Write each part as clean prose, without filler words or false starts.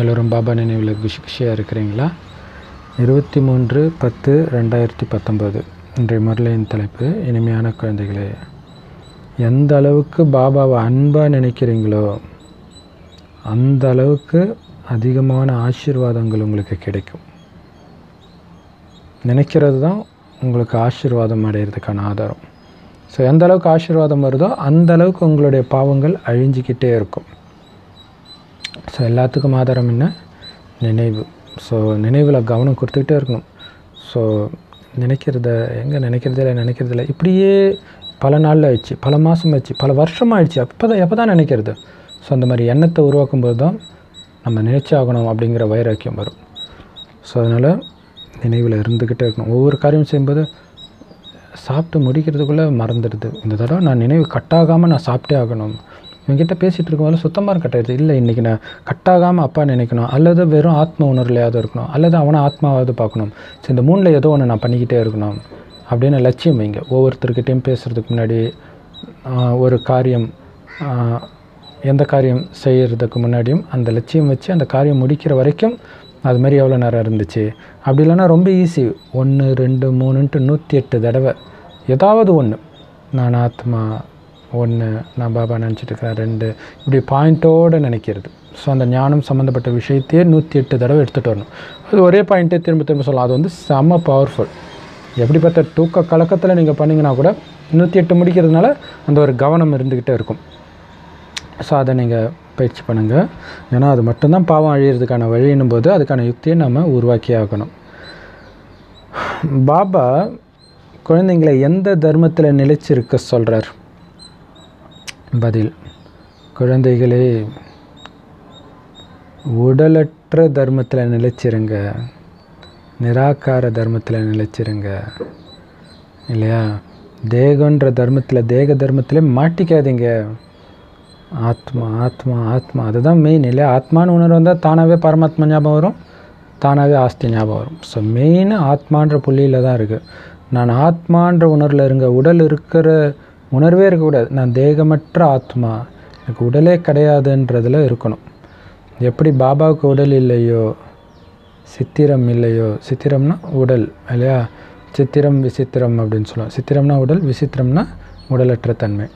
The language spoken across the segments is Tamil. எல்லோரும் பாபா நினைவில் விஷிக்ஷையாக இருக்கிறீங்களா? 23/10/2019 இன்றைய முரளியின் தலைப்பு, இனிமையான குழந்தைகளே. எந்த அளவுக்கு பாபாவை அன்பாக நினைக்கிறீங்களோ அந்த அளவுக்கு அதிகமான ஆசீர்வாதங்கள் உங்களுக்கு கிடைக்கும். நினைக்கிறது தான் உங்களுக்கு ஆசீர்வாதம் அடைகிறதுக்கான ஆதாரம். ஸோ எந்த அளவுக்கு ஆசீர்வாதம் வருதோ அந்த அளவுக்கு உங்களுடைய பாவங்கள் அழிஞ்சிக்கிட்டே இருக்கும். ஸோ எல்லாத்துக்கும் ஆதாரம் என்ன? நினைவு. ஸோ நினைவில் கவனம் கொடுத்துக்கிட்டே இருக்கணும். ஸோ நினைக்கிறதில்ல இப்படியே பல நாளில் ஆயிடுச்சு, பல மாதம் ஆயிடுச்சு, பல வருஷம் ஆயிடுச்சு, எப்போ தான் நினைக்கிறது. ஸோ அந்த மாதிரி எண்ணத்தை உருவாக்கும்போது தான் நம்ம நினைச்சாகணும் அப்படிங்கிற வைராக்கியம் வரும். ஸோ அதனால் நினைவில் இருந்துக்கிட்டே இருக்கணும். ஒவ்வொரு காரியம் செய்யும்போது சாப்பிட்டு முடிக்கிறதுக்குள்ளே மறந்துடுது. இந்த தடவை நான் நினைவு கட்டாகாமல் நான் சாப்பிட்டே ஆகணும். இவங்ககிட்ட பேசிகிட்டு இருக்கும்போது சுத்தமாக இருக்கட்டாயிருது. இல்லை, இன்றைக்கி நான் கட்டாகாமல் அப்பா நினைக்கணும், அல்லது வெறும் ஆத்ம உணர்வுலையாவது இருக்கணும், அல்லது அவனை ஆத்மாவது பார்க்கணும். ஸோ இந்த மூணில் ஏதோ ஒன்று நான் பண்ணிக்கிட்டே இருக்கணும் அப்படின்னு லட்சியம் வைங்க. ஒவ்வொருத்தருக்கிட்டையும் பேசுகிறதுக்கு முன்னாடி, ஒரு காரியம் எந்த காரியம் செய்கிறதுக்கு முன்னாடியும் அந்த லட்சியம் வச்சு அந்த காரியம் முடிக்கிற வரைக்கும் அது மாதிரி எவ்வளோ நேரம் இருந்துச்சு. அப்படி இல்லைன்னா ரொம்ப ஈஸி, 1 2 3ன்ட்டு 108 தடவை ஏதாவது ஒன்று, நான் ஆத்மா 1, நான் பாபா நினச்சிட்டுருக்கிறேன் 2, இப்படி பாயிண்ட்டோடு நினைக்கிறது. ஸோ அந்த ஞானம் சம்மந்தப்பட்ட விஷயத்தையே 108 தடவை எடுத்துகிட்டு வரணும். அது ஒரே பாயிண்ட்டே திரும்ப திரும்ப சொல்லலாம். அது வந்து செம்ம பவர்ஃபுல். எப்படிப்பட்ட தூக்க கலக்கத்தில் நீங்கள் பண்ணிங்கன்னா கூட 108 முடிக்கிறதுனால அந்த ஒரு கவனம் இருந்துக்கிட்டே இருக்கும். ஸோ அதை நீங்கள் பயிற்சி பண்ணுங்கள். ஏன்னா அது மட்டும்தான் பாவம் அழியிறதுக்கான வழின்னும் போது அதுக்கான யுக்தியை நம்ம உருவாக்கி ஆகணும். பாபா குழந்தைங்களை எந்த தர்மத்தில் நிலைச்சிருக்க சொல்கிறார்? பதில், குழந்தைகளே உடலற்ற தர்மத்தில் நிலைச்சிருங்க, நிராகார தர்மத்தில் நிலைச்சிருங்க, இல்லையா? தேகன்ற தர்மத்தில், தேக தர்மத்திலே மாட்டிக்காதீங்க. ஆத்மா ஆத்மா ஆத்மா அதுதான் மெயின், இல்லையா? ஆத்மானு உணர்வு வந்தால் தானாகவே பரமாத்மா ஞாபகம் வரும், தானாகவே ஆஸ்தி ஞாபகம் வரும். ஸோ மெயின் ஆத்மான்ற புள்ளியில் தான் இருக்குது. நான் ஆத்மான்ற உணர்வில் இருங்க. உடல் இருக்கிற உணர்வே இருக்கக்கூடாது. நான் தேகமற்ற ஆத்மா, எனக்கு உடலே கிடையாதுன்றதில் இருக்கணும். எப்படி பாபாவுக்கு உடல் இல்லையோ, சித்திரம் இல்லையோ, சித்திரம்னா உடல், இல்லையா? சித்திரம் விசித்திரம் அப்படின்னு சொல்லுவோம். சித்திரம்னா உடல், விசித்திரம்னா உடலற்ற தன்மை.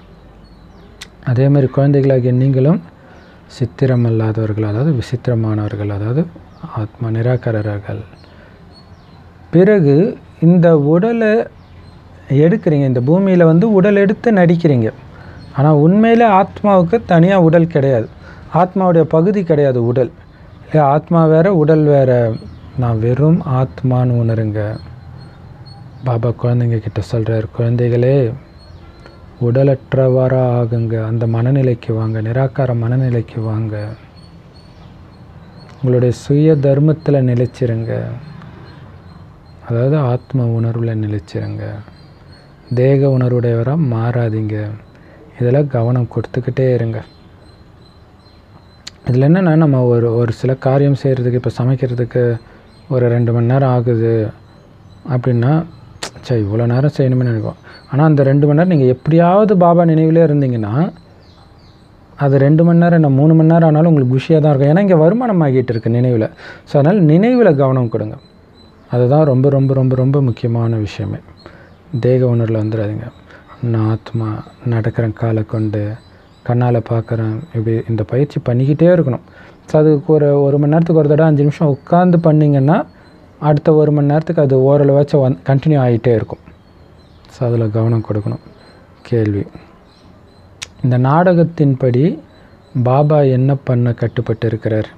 அதேமாதிரி குழந்தைகளாகிய நீங்களும் சித்திரம் அல்லாதவர்கள், அதாவது விசித்திரமானவர்கள், அதாவது ஆத்மா நிராகரர்கள். பிறகு இந்த உடலை எடுக்கிறீங்க, இந்த பூமியில் வந்து உடல் எடுத்து நடிக்கிறீங்க. ஆனால் உண்மையில் ஆத்மாவுக்கு தனியாக உடல் கிடையாது, ஆத்மாவுடைய பகுதி கிடையாது உடல், இல்லையா? ஆத்மா வேறு, உடல் வேறு. நான் வெறும் ஆத்மான்னு உணருங்க. பாபா குழந்தைங்க கிட்ட சொல்கிறார், குழந்தைகளே உடலற்றவராக ஆகுங்க, அந்த மனநிலைக்கு வாங்க, நிராகார மனநிலைக்கு வாங்க, உங்களுடைய சுய தர்மத்தில் நிலைச்சிருங்க, அதாவது ஆத்ம உணர்வில் நிலைச்சிருங்க, தேக உணர்வுடையவராக மாறாதீங்க. இதெல்லாம் கவனம் கொடுத்துக்கிட்டே இருங்க. இதில் என்னென்னா, நம்ம ஒரு சில காரியம் செய்கிறதுக்கு, இப்போ சமைக்கிறதுக்கு ஒரு 2 மணி நேரம் ஆகுது அப்படின்னா, சரி இவ்வளோ நேரம் செய்யணுமே நினைப்போம். ஆனால் அந்த 2 மணி நேரம் நீங்கள் எப்படியாவது பாபா நினைவிலே இருந்தீங்கன்னா அது 2 மணி நேரம் என்ன, 3 மணி நேரம் ஆனாலும் உங்களுக்கு குஷியாக தான் இருக்கும். ஏன்னா இங்கே வருமானம் ஆகிட்டு இருக்குது நினைவில். ஸோ அதனால் நினைவில் கவனம் கொடுங்க. அதுதான் ரொம்ப ரொம்ப ரொம்ப ரொம்ப முக்கியமான விஷயமே. தேக உணர்வில் வந்துடாதீங்க. நான் ஆத்மா, நடக்கிறேன் காலை கொண்டு, கண்ணால் பார்க்குறேன், இப்படி இந்த பயிற்சி பண்ணிக்கிட்டே இருக்கணும். ஸோ அதுக்கு ஒரு மணி நேரத்துக்கு ஒரு தடவை 5 நிமிஷம் உட்காந்து பண்ணிங்கன்னா அடுத்த 1 மணி நேரத்துக்கு அது ஓரளவாச்சும் கண்டினியூ ஆகிட்டே இருக்கும். ஸோ அதில் கவனம் கொடுக்கணும். கேள்வி, இந்த நாடகத்தின்படி பாபா என்ன பண்ண கட்டுப்பட்டு இருக்கிறார்?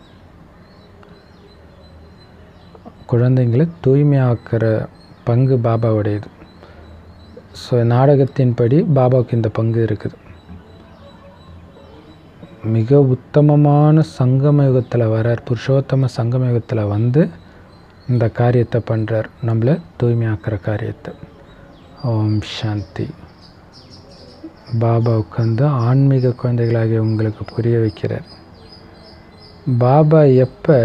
குழந்தைங்களை தூய்மையாக்குற பங்கு பாபாவுடையது. ஸோ நாடகத்தின்படி பாபாவுக்கு இந்த பங்கு இருக்குது. மிக உத்தமமான சங்கமயுகத்தில் வர்றார், புருஷோத்தம சங்கமயுகத்தில் வந்து இந்த காரியத்தை பண்ணுறார், நம்மளை தூய்மையாக்குற காரியத்தை. ஓம் சாந்தி. பாபா உட்காந்து ஆன்மீக குழந்தைகளாகிய உங்களுக்கு புரிய வைக்கிறார். பாபா எப்போ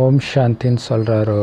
ஓம் சாந்தின்னு சொல்கிறாரோ,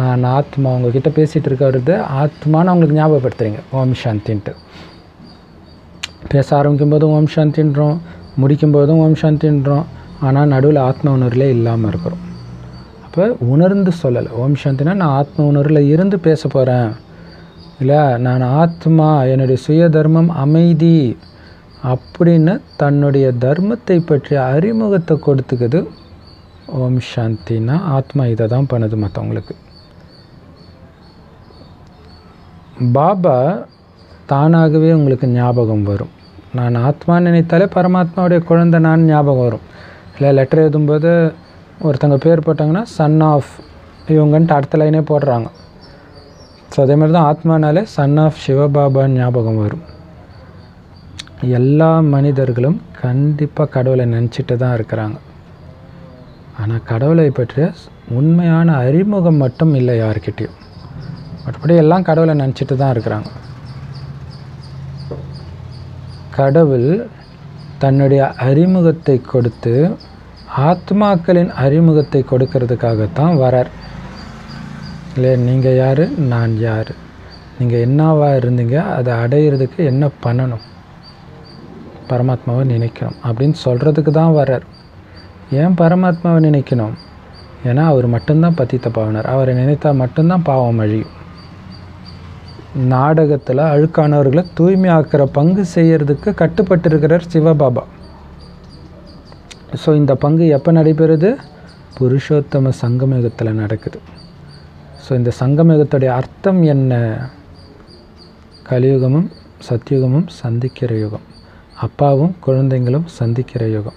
நான் ஆத்மா அவங்க கிட்ட பேசிட்டு இருக்கறது ஆத்மான்னு அவங்களுக்கு ஞாபகப்படுத்துறீங்க. ஓம் சாந்தின்ட்டு பேச ஆரம்பிக்கும்போது ஓம் சாந்தின்றோம், முடிக்கும்போது ஓம் சாந்தின்றோம். ஆனா நடுவுல ஆத்ம உணர்வுல இல்லாம இருக்கோம். அப்ப உணர்ந்து சொல்லல. ஓம் சாந்தினா நான் ஆத்ம உணர்வுல இருந்து பேச போறேன். இல்ல நான் ஆத்மா என்னுடைய சுய தர்மம் அமைதி அப்படின தன்னுடைய தர்மத்தை பற்றி அறிமுகத்தை கொடுத்துக்குது. ஓம் சாந்தினா ஆத்மா இத தான் பண்ணுது மத்தவங்களுக்கு. பாபா தானாகவே உங்களுக்கு ஞாபகம் வரும். நான் ஆத்மா நினைத்தாலே பரமாத்மாவுடைய குழந்தை நான் ஞாபகம் வரும். இல்லை லெட்டர் எழுதும்போது ஒருத்தங்க பேர் போட்டாங்கன்னா சன் ஆஃப் இவங்கன்ட்டு அடுத்த லைனே போடுறாங்க. ஸோ அதே மாதிரி தான் ஆத்மானாலே சன் ஆஃப் சிவபாபான்னு ஞாபகம் வரும். எல்லா மனிதர்களும் கண்டிப்பாக கடவுளை நினச்சிட்டு தான் இருக்கிறாங்க. ஆனால் கடவுளை பற்றிய உண்மையான அறிமுகம் மட்டும் இல்லை யார்கிட்டையும். மற்றபடி எல்லாம் கடவுளை நினச்சிட்டு தான் இருக்கிறாங்க. கடவுள் தன்னுடைய அறிமுகத்தை கொடுத்து ஆத்மாக்களின் அறிமுகத்தை கொடுக்கறதுக்காகத்தான் வரார். இல்லை நீங்கள் யார், நான் யார், நீங்கள் என்னவாக இருந்தீங்க, அதை அடையிறதுக்கு என்ன பண்ணணும், பரமாத்மாவை நினைக்கணும் அப்படின்னு சொல்கிறதுக்கு தான் வர்றார். ஏன் பரமாத்மாவை நினைக்கணும்? ஏன்னா அவர் மட்டும்தான் பத்தித்த பாவனர். அவரை நினைத்தா மட்டும்தான் பாவம் அழியும். நாடகத்தில் அழுக்கானவர்களை தூய்மையாக்குற பங்கு செய்கிறதுக்கு கட்டுப்பட்டு இருக்கிறார் சிவபாபா. ஸோ இந்த பங்கு எப்போ நடைபெறுது? புருஷோத்தம சங்கமயுகத்தில் நடக்குது. ஸோ இந்த சங்கமயுகத்துடைய அர்த்தம் என்ன? கலியுகமும் சத்தியுகமும் சந்திக்கிற யுகம். அப்பாவும் குழந்தைங்களும் சந்திக்கிற யுகம்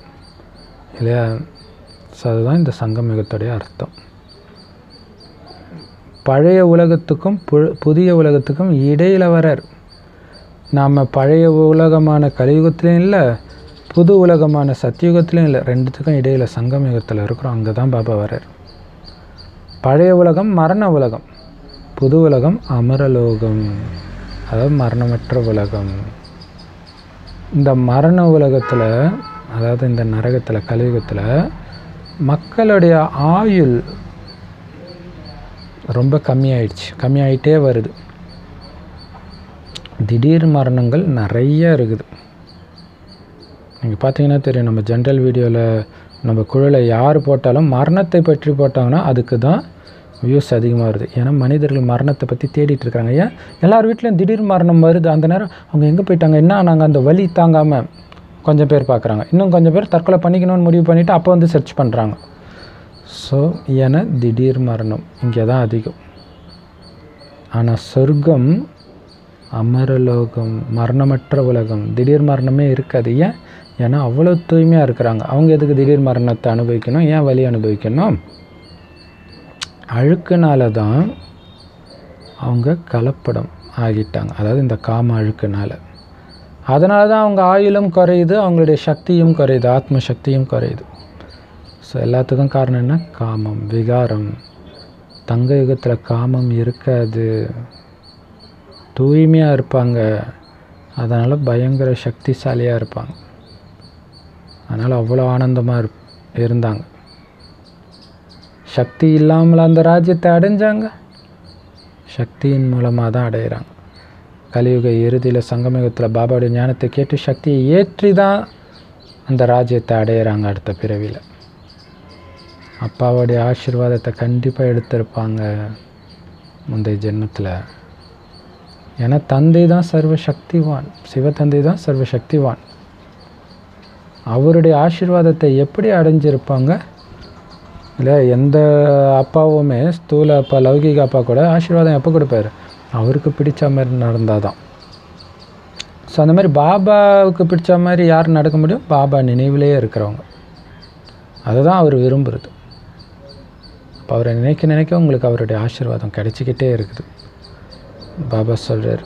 இல்லையா? ஸோ அதுதான் இந்த சங்கம் யுகத்துடைய அர்த்தம். பழைய உலகத்துக்கும் புதிய உலகத்துக்கும் இடையில் வரார். நாம் பழைய உலகமான கலியுகத்துலேயும் இல்லை, புது உலகமான சத்தியுகத்துலேயும் இல்லை, ரெண்டுத்துக்கும் இடையில் சங்கம் யுகத்தில் இருக்கிறோம். அங்கே தான் பாபா வரார். பழைய உலகம் மரண உலகம், புது உலகம் அமரலோகம், அதாவது மரணமற்ற உலகம். இந்த மரண உலகத்தில், அதாவது இந்த நரகத்தில் கலியுகத்தில் மக்களுடைய ஆயுள் ரொம்ப கம்மியாயிடுச்சு. கம்மியாயிட்டே வருது. திடீர் மரணங்கள் நிறைய இருக்குது. நீங்கள் பார்த்தீங்கன்னா தெரியும், நம்ம ஜென்ரல் வீடியோவில் நம்ம குழுவில் யார் போட்டாலும் மரணத்தை பற்றி போட்டாங்கன்னா அதுக்கு தான் வியூஸ் அதிகமாக வருது. ஏன்னா மனிதர்கள் மரணத்தை பற்றி தேடிட்டு இருக்காங்க. ஏன் எல்லார் வீட்லேயும் திடீர் மரணம் வருது. அந்த நேரம் அவங்க எங்கே போயிட்டாங்க, என்ன நாங்கள் அந்த வலி தாங்காமல் கொஞ்சம் பேர் பார்க்குறாங்க. இன்னும் கொஞ்சம் பேர் தற்கொலை பண்ணிக்கணும்னு முடிவு பண்ணிவிட்டு அப்போ வந்து சர்ச் பண்ணுறாங்க. ஸோ ஏன்னா திடீர் மரணம் இங்கே தான் அதிகம். ஆனால் சொர்க்கம் அமரலோகம் மரணமற்ற உலகம், திடீர் மரணமே இருக்காது. ஏன்? ஏன்னா அவ்வளோ தூய்மையாக இருக்கிறாங்க. அவங்க எதுக்கு திடீர் மரணத்தை அனுபவிக்கணும், ஏன் வலி அனுபவிக்கணும்? அழுக்குனால தான் அவங்க கலப்படம் ஆகிட்டாங்க. அதாவது இந்த காம அழுக்குனால, அதனால தான் அவங்க ஆயுளும் குறையுது, அவங்களுடைய சக்தியும் குறையுது, ஆத்ம சக்தியும் குறையுது. ஸோ எல்லாத்துக்கும் காரணம் என்ன? காமம், விகாரம். தங்க யுகத்தில் காமம் இருக்காது, தூய்மையாக இருப்பாங்க. அதனால் பயங்கர சக்திசாலியாக இருப்பாங்க. அதனால் அவ்வளோ ஆனந்தமாக இருந்தாங்க. சக்தி இல்லாமல் அந்த ராஜ்யத்தை அடைஞ்சாங்க. சக்தியின் மூலமாக தான் அடைகிறாங்க. கலியுக இறுதியில் சங்கமயுகத்தில் பாபாவுடைய ஞானத்தை கேட்டு சக்தியை ஏற்றி தான் அந்த ராஜ்யத்தை அடைகிறாங்க. அடுத்த பிறவியில் அப்பாவுடைய ஆசீர்வாதத்தை கண்டிப்பாக எடுத்திருப்பாங்க முந்தைய ஜென்மத்தில். ஏன்னா தந்தை தான் சர்வசக்திவான், சிவத்தந்தை தான் சர்வசக்திவான். அவருடைய ஆசீர்வாதத்தை எப்படி அடைஞ்சிருப்பாங்க? இல்லை எந்த அப்பாவுமே ஸ்தூல அப்பா, லௌகிக அப்பா கூட ஆசீர்வாதம் எப்போ கொடுப்பார்? அவருக்கு பிடித்த மாதிரி நடந்தால் தான். ஸோ அந்த மாதிரி பாபாவுக்கு பிடித்த மாதிரி யார் நடக்க முடியும்? பாபா நினைவிலேயே இருக்கிறவங்க. அதை தான் அவர் விரும்புகிறது. அப்போ அவரை நினைக்க நினைக்க உங்களுக்கு அவருடைய ஆசீர்வாதம் கிடைச்சிக்கிட்டே இருக்குது. பாபா சொல்கிறார்,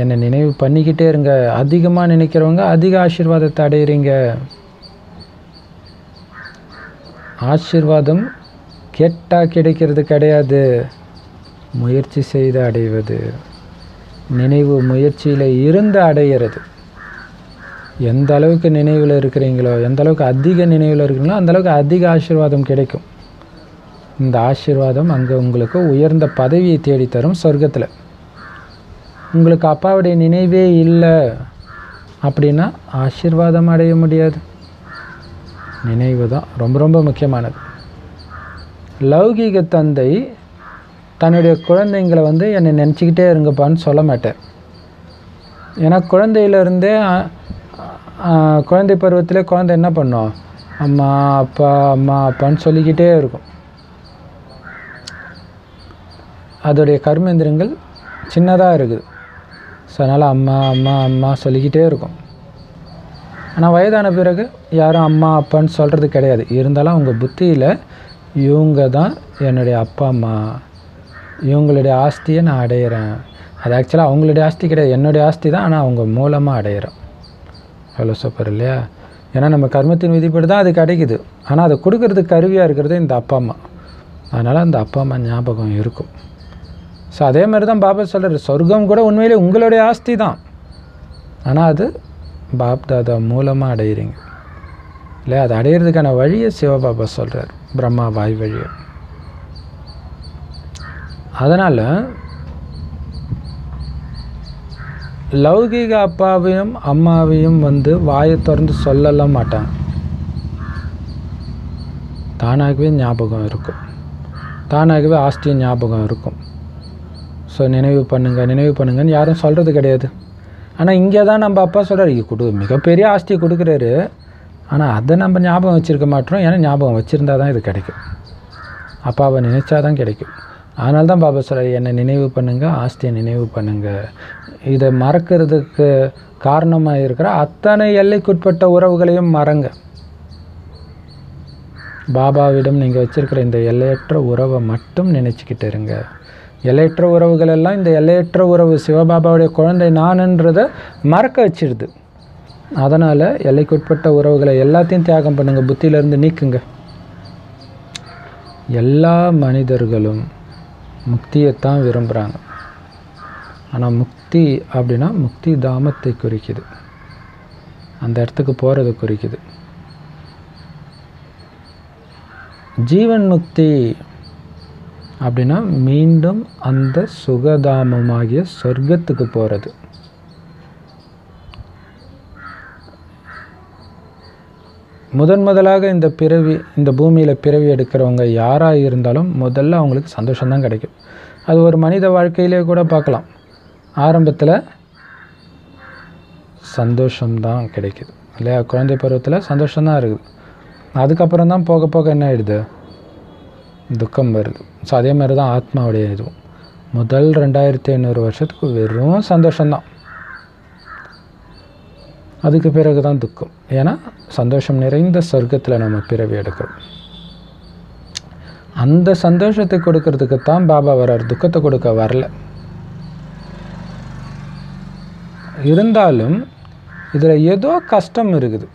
என்னை நினைவு பண்ணிக்கிட்டே இருங்க. அதிகமாக நினைக்கிறவங்க அதிக ஆசீர்வாதத்தை அடையிறீங்க. ஆசீர்வாதம் கேட்டா கிடைக்கிறது கிடையாது, முயற்சி செய்து அடைவது. நினைவு முயற்சியில் இருந்து அடைகிறது. எந்த அளவுக்கு நினைவில் இருக்கிறீங்களோ, எந்த அளவுக்கு அதிக நினைவில் இருக்கிறீங்களோ, அந்தளவுக்கு அதிக ஆசீர்வாதம் கிடைக்கும். இந்த ஆசீர்வாதம் அங்கே உங்களுக்கு உயர்ந்த பதவியை தேடித்தரும். சொர்க்கத்தில் உங்களுக்கு அப்பாவுடைய நினைவே இல்லை அப்படின்னா ஆசீர்வாதம் அடைய முடியாது. நினைவு தான் ரொம்ப ரொம்ப முக்கியமானது. லௌகீக தந்தை தன்னுடைய குழந்தைங்களை வந்து என்னை நினச்சிக்கிட்டே இருங்கப்பான்னு சொல்ல மாட்டேன். ஏன்னா குழந்தையிலேருந்தே, குழந்தை பருவத்தில் குழந்தை என்ன பண்ணும், அம்மா அப்பா அம்மா அப்பான்னு சொல்லிக்கிட்டே இருக்கும். அதோடைய கர்மேந்திரங்கள் சின்னதாக இருக்குது. ஸோ அதனால் அம்மா அம்மா அம்மா சொல்லிக்கிட்டே இருக்கும். ஆனால் வயதான பிறகு யாரும் அம்மா அப்பான்னு சொல்கிறது கிடையாது. இருந்தாலும் அவங்க புத்தியில் இவங்க தான் என்னுடைய அப்பா அம்மா, இவங்களுடைய ஆஸ்தியை நான் அடையிறேன். அது ஆக்சுவலாக அவங்களுடைய ஆஸ்தி கிடையாது, என்னுடைய ஆஸ்தி தான். ஆனால் அவங்க மூலமாக அடையிறோம். அவ்வளோ சூப்பர் இல்லையா? ஏன்னா நம்ம கர்மத்தின் விதிப்படி தான் அது கிடைக்குது. ஆனால் அதை கொடுக்கறது கருவியாக இருக்கிறது இந்த அப்பா அம்மா. அதனால் அந்த அப்பா அம்மா ஞாபகம் இருக்கும். ஸோ அதே மாதிரி தான் பாபா சொல்கிறார், சொர்க்கம் கூட உண்மையிலே உங்களுடைய ஆஸ்தி தான். ஆனால் அது பாப் தாதா மூலமாக அடையிறீங்க இல்லையா? அது அடையிறதுக்கான வழியை சிவபாபா சொல்கிறார், பிரம்மா வாய் வழியை. அதனால் லௌகீக அப்பாவையும் அம்மாவையும் வந்து வாயை திறந்து சொல்லலாம் மாட்டாங்க. தானாகவே ஞாபகம் இருக்கும், தானாகவே ஆஸ்திய ஞாபகம் இருக்கும். ஸோ நினைவு பண்ணுங்கள் நினைவு பண்ணுங்கன்னு யாரும் சொல்கிறது கிடையாது. ஆனால் இங்கே தான் நம்ம அப்பா சொல்கிறார், இது கொடு மிகப்பெரிய ஆஸ்தியை கொடுக்குறாரு. ஆனால் அதை நம்ம ஞாபகம் வச்சுருக்க மாட்டோம். ஏன்னா ஞாபகம் வச்சுருந்தா தான் இது கிடைக்கும், அப்பாவை நினைச்சா தான் கிடைக்கும். அதனால்தான் பாபா சொல்கிறார், என்னை நினைவு பண்ணுங்கள், ஆஸ்தியை நினைவு பண்ணுங்கள். இதை மறக்கிறதுக்கு காரணமாக இருக்கிற அத்தனை எல்லைக்குட்பட்ட உறவுகளையும் மறங்க. பாபாவிடம் நீங்கள் வச்சுருக்கிற இந்த எல்லையற்ற உறவை மட்டும் நினச்சிக்கிட்டு இருங்க. எல்லையற்ற உறவுகள் எல்லாம் இந்த எல்லையற்ற உறவு சிவபாபாவுடைய குழந்தை நானுன்றதை மறக்க வச்சிடுது. அதனால் எல்லைக்குட்பட்ட உறவுகளை எல்லாத்தையும் தியாகம் பண்ணுங்கள், புத்தியிலேருந்து நீக்குங்க. எல்லா மனிதர்களும் முக்தியைத்தான் விரும்புகிறாங்க. ஆனால் முக்தி அப்படின்னா முக்தி தாமத்தை குறிக்குது, அந்த இடத்துக்கு போகிறத குறிக்குது. ஜீவன் முக்தி அப்படின்னா மீண்டும் அந்த சுகதாமமாகிய சொர்க்கத்துக்கு போகிறது. முதலாக இந்த பிறவி, இந்த பூமியில் பிறவி எடுக்கிறவங்க யாராக இருந்தாலும் முதல்ல அவங்களுக்கு சந்தோஷம்தான் கிடைக்கும். அது ஒரு மனித வாழ்க்கையிலே கூட பார்க்கலாம். ஆரம்பத்தில் சந்தோஷம்தான் கிடைக்குது இல்லையா? குழந்தை பருவத்தில் சந்தோஷம்தான் இருக்குது. அதுக்கப்புறம் தான் போக போக என்ன ஆகிடுது, துக்கம் வருது. ஸோ அதே மாதிரி தான் ஆத்மாவுடைய இதுவும் முதல் 2500 வருஷத்துக்கு வெறும் சந்தோஷம்தான். அதுக்கு பிறகு தான் துக்கம். ஏன்னா சந்தோஷம் நிறைந்த சொர்க்கத்தில் நம்ம பிறவி எடுக்கிறோம். அந்த சந்தோஷத்தை கொடுக்கறதுக்கு தான் பாபா வர்றார், துக்கத்தை கொடுக்க வரல. இருந்தாலும் இதில் ஏதோ கஷ்டம் இருக்குது.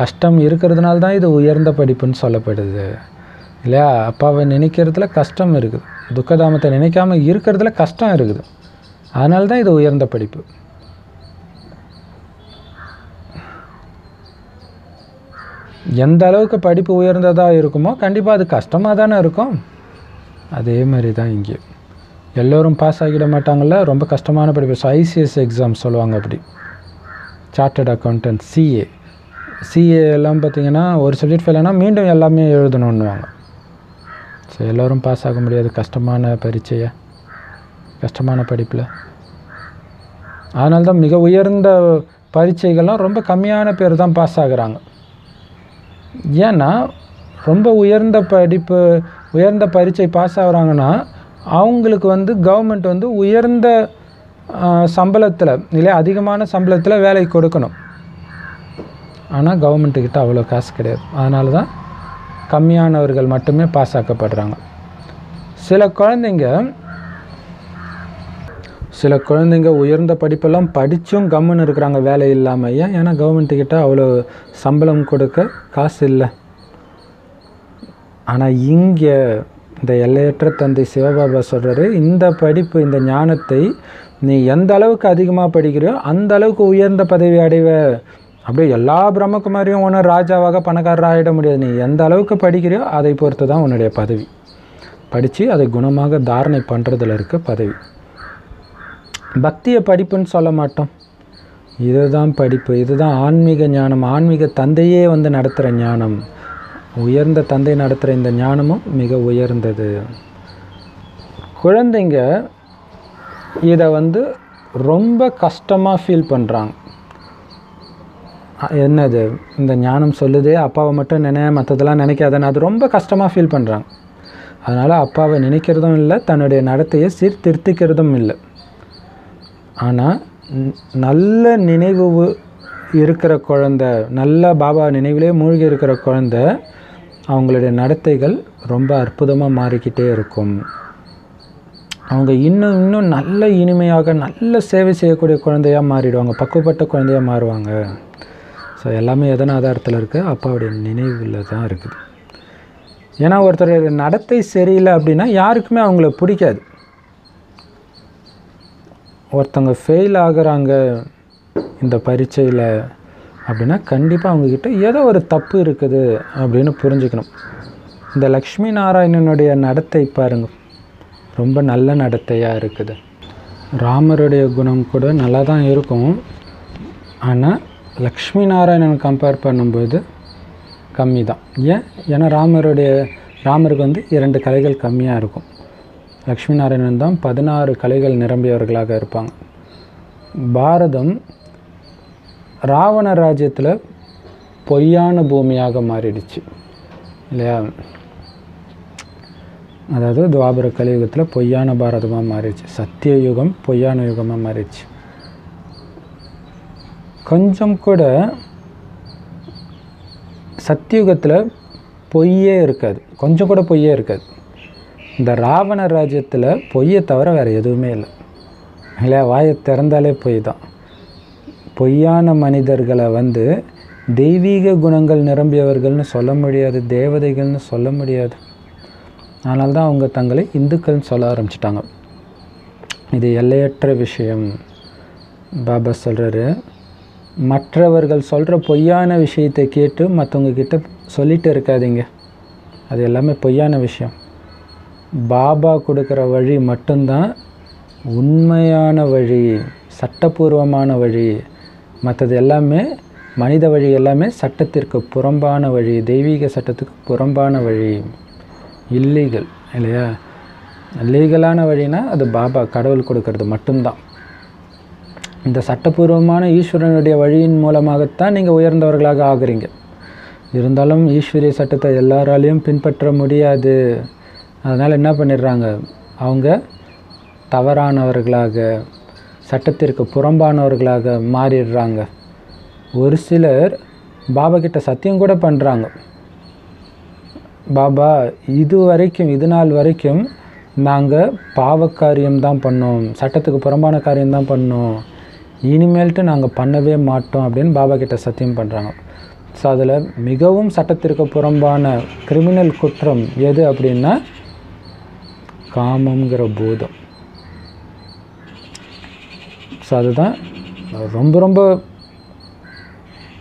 கஷ்டம் இருக்கிறதுனால தான் இது உயர்ந்த படிப்புன்னு சொல்லப்படுது இல்லையா? அப்பாவை நினைக்கிறதுல கஷ்டம் இருக்குது, துக்கதாமத்தை நினைக்காமல் இருக்கிறதுல கஷ்டம் இருக்குது. அதனால தான் இது உயர்ந்த படிப்பு. எந்த அளவுக்கு படிப்பு உயர்ந்ததாக இருக்குமோ கண்டிப்பாக அது கஷ்டமாக தானே இருக்கும். அதே மாதிரி தான் இங்கே எல்லோரும் பாஸ் ஆகிட மாட்டாங்கள்ல. ரொம்ப கஷ்டமான படிப்பு. ஸோ ஐசிஎஸ் எக்ஸாம் சொல்லுவாங்க, அப்படி சார்ட்டர்ட் அக்கௌண்டன்ட், சிஏ. சிஏ எல்லாம் பார்த்திங்கன்னா ஒரு சப்ஜெக்ட் ஃபெயில்னா மீண்டும் எல்லாமே எழுதணுன்னுவாங்க. ஸோ எல்லோரும் பாஸ் ஆக முடியாது கஷ்டமான பரீட்சையை, கஷ்டமான படிப்பில். அதனால்தான் மிக உயர்ந்த பரீட்சைகள்லாம் ரொம்ப கம்மியான பேர் தான் பாஸ் ஆகுறாங்க. ஏன்னா ரொம்ப உயர்ந்த படிப்பு, உயர்ந்த பரீட்சை பாஸ் ஆகுறாங்கன்னா அவங்களுக்கு வந்து கவர்மெண்ட் வந்து உயர்ந்த சம்பளத்தில் இல்லை அதிகமான சம்பளத்தில் வேலைக்கு கொடுக்கணும். ஆனால் கவர்மெண்ட்டுக்கிட்ட அவ்வளோ காசு கிடையாது. அதனால தான் கம்மியானவர்கள் மட்டுமே பாஸ் ஆக்கப்படுறாங்க. சில குழந்தைங்க உயர்ந்த படிப்பெல்லாம் படித்தும் கம்முன்னு இருக்கிறாங்க, வேலை இல்லாமல். ஏன்னா கவர்மெண்ட்டுக்கிட்ட அவ்வளோ சம்பளம் கொடுக்க காசு இல்லை. ஆனால் இங்கே இந்த எல்லையற்ற தந்தை சிவபாபா சொல்கிறாரு, இந்த படிப்பு, இந்த ஞானத்தை நீ எந்த அளவுக்கு அதிகமாக படிக்கிறியோ அந்த அளவுக்கு உயர்ந்த பதவி அடைவ. அப்படியே எல்லா பிரம்மகுமாரியும் ஒன்றும் ராஜாவாக பணக்காரராக ஆகிட முடியாது. நீ எந்த அளவுக்கு படிக்கிறியோ அதை பொறுத்து தான் உன்னுடைய பதவி. படித்து அதை குணமாக தாரணை பண்ணுறதுல இருக்க பதவி. பக்தியை படிப்புன்னு சொல்ல மாட்டோம். இதுதான் படிப்பு, இதுதான் ஆன்மீக ஞானம். ஆன்மீக தந்தையே வந்து நடத்துகிற ஞானம், உயர்ந்த தந்தை நடத்துகிற இந்த ஞானமும் மிக உயர்ந்தது. குழந்தைங்க இதை வந்து ரொம்ப கஷ்டமாக ஃபீல் பண்ணுறாங்க. என்னது இந்த ஞானம் சொல்லுது, அப்பாவை மட்டும் நினை, மற்றதெல்லாம் நினைக்காதேன்னு அது ரொம்ப கஷ்டமாக ஃபீல் பண்ணுறாங்க. அதனால் அப்பாவை நினைக்கிறதும் இல்லை, தன்னுடைய நடத்தையை சீர்திருத்திக்கிறதும் இல்லை. ஆனால் நல்ல நினைவு இருக்கிற குழந்தை, நல்ல பாபா நினைவிலே மூழ்கி இருக்கிற குழந்தை, அவங்களுடைய நடத்தைகள் ரொம்ப அற்புதமாக மாறிக்கிட்டே இருக்கும். அவங்க இன்னும் இன்னும் நல்ல இனிமையாக நல்ல சேவை செய்யக்கூடிய குழந்தையாக மாறிடுவாங்க, பக்குவப்பட்ட குழந்தையாக மாறுவாங்க. ஸோ எல்லாமே எதன ஆதாரத்தில் இருக்குது, அப்பாவுடைய நினைவில் தான் இருக்குது. ஏன்னா ஒருத்தருடைய நடத்தை சரியில்லை அப்படின்னா யாருக்குமே அவங்கள பிடிக்காது. ஒருத்தங்க ஃபெயில் ஆகுறாங்க இந்த பரீட்சையில் அப்படின்னா கண்டிப்பாக அவங்கக்கிட்ட ஏதோ ஒரு தப்பு இருக்குது அப்படின்னு புரிஞ்சுக்கணும். இந்த லக்ஷ்மி நாராயணனுடைய நடத்தை பாருங்கள், ரொம்ப நல்ல நடத்தையாக இருக்குது. ராமருடைய குணம் கூட நல்லா தான் இருக்கும், ஆனால் லக்ஷ்மி நாராயணன் கம்பேர் பண்ணும்போது கம்மி தான். ஏன்? ஏன்னா ராமருக்கு வந்து 2 கலைகள் கம்மியாக இருக்கும். லக்ஷ்மி நாராயணன் தான் 16 கலைகள் நிரம்பியவர்களாக இருப்பாங்க. பாரதம் ராவண ராஜ்யத்தில் பொய்யான பூமியாக மாறிடுச்சு இல்லையா? அதாவது துவாபர கலியுகத்தில் பொய்யான பாரதமாக மாறிடுச்சு, சத்திய யுகம் பொய்யான யுகமாக மாறிடுச்சு. கொஞ்சம் கூட சத்தியுகத்தில் பொய்யே இருக்காது, கொஞ்சம் கூட பொய்யே இருக்காது. இந்த ராவண ராஜ்யத்தில் பொய்யை தவிர வேறு எதுவுமே இல்லை இல்லையா? வாயை திறந்தாலே பொய் தான். பொய்யான மனிதர்களை வந்து தெய்வீக குணங்கள் நிரம்பியவர்கள்னு சொல்ல முடியாது, தேவதைகள்னு சொல்ல முடியாது. அதனால்தான் அவங்க தங்களை இந்துக்கள்னு சொல்ல ஆரம்பிச்சிட்டாங்க. இது எல்லையற்ற விஷயம். பாபா சொல்கிறாரு, மற்றவர்கள் சொல்கிற பொய்யான விஷயத்தை கேட்டு மற்றவங்கக்கிட்ட சொல்லிகிட்டு இருக்காதீங்க, அது எல்லாமே பொய்யான விஷயம். பாபா கொடுக்குற வழி மட்டும்தான் உண்மையான வழி, சட்டபூர்வமான வழி. மற்றது எல்லாமே மனித வழி, எல்லாமே சட்டத்திற்கு புறம்பான வழி, தெய்வீக சட்டத்துக்கு புறம்பான வழி, இல்லீகல் இல்லையா? லீகலான வழினா அது பாபா கடவுள் கொடுக்கறது மட்டும்தான். இந்த சட்டபூர்வமான ஈஸ்வரனுடைய வழியின் மூலமாகத்தான் நீங்கள் உயர்ந்தவர்களாக ஆகிறீங்க. இருந்தாலும் ஈஸ்வரிய சட்டத்தை எல்லாராலையும் பின்பற்ற முடியாது. அதனால் என்ன பண்ணிடுறாங்க, அவங்க தவறானவர்களாக, சட்டத்திற்கு புறம்பானவர்களாக மாறிடுறாங்க. ஒரு சிலர் பாபா கிட்ட சத்தியம் கூட பண்ணுறாங்க, பாபா இது நாள் வரைக்கும் நாங்கள் பாவக்காரியம்தான் பண்ணோம், சட்டத்துக்கு புறம்பான காரியம்தான் பண்ணோம், இனிமேல்ட்டு நாங்கள் பண்ணவே மாட்டோம் அப்படின்னு பாபா கிட்ட சத்தியம் பண்ணுறாங்க. ஸோ அதில் மிகவும் சட்டத்திற்கு புறம்பான கிரிமினல் குற்றம் எது அப்படின்னா காமங்கிற பூதம். ஸோ அதுதான் ரொம்ப ரொம்ப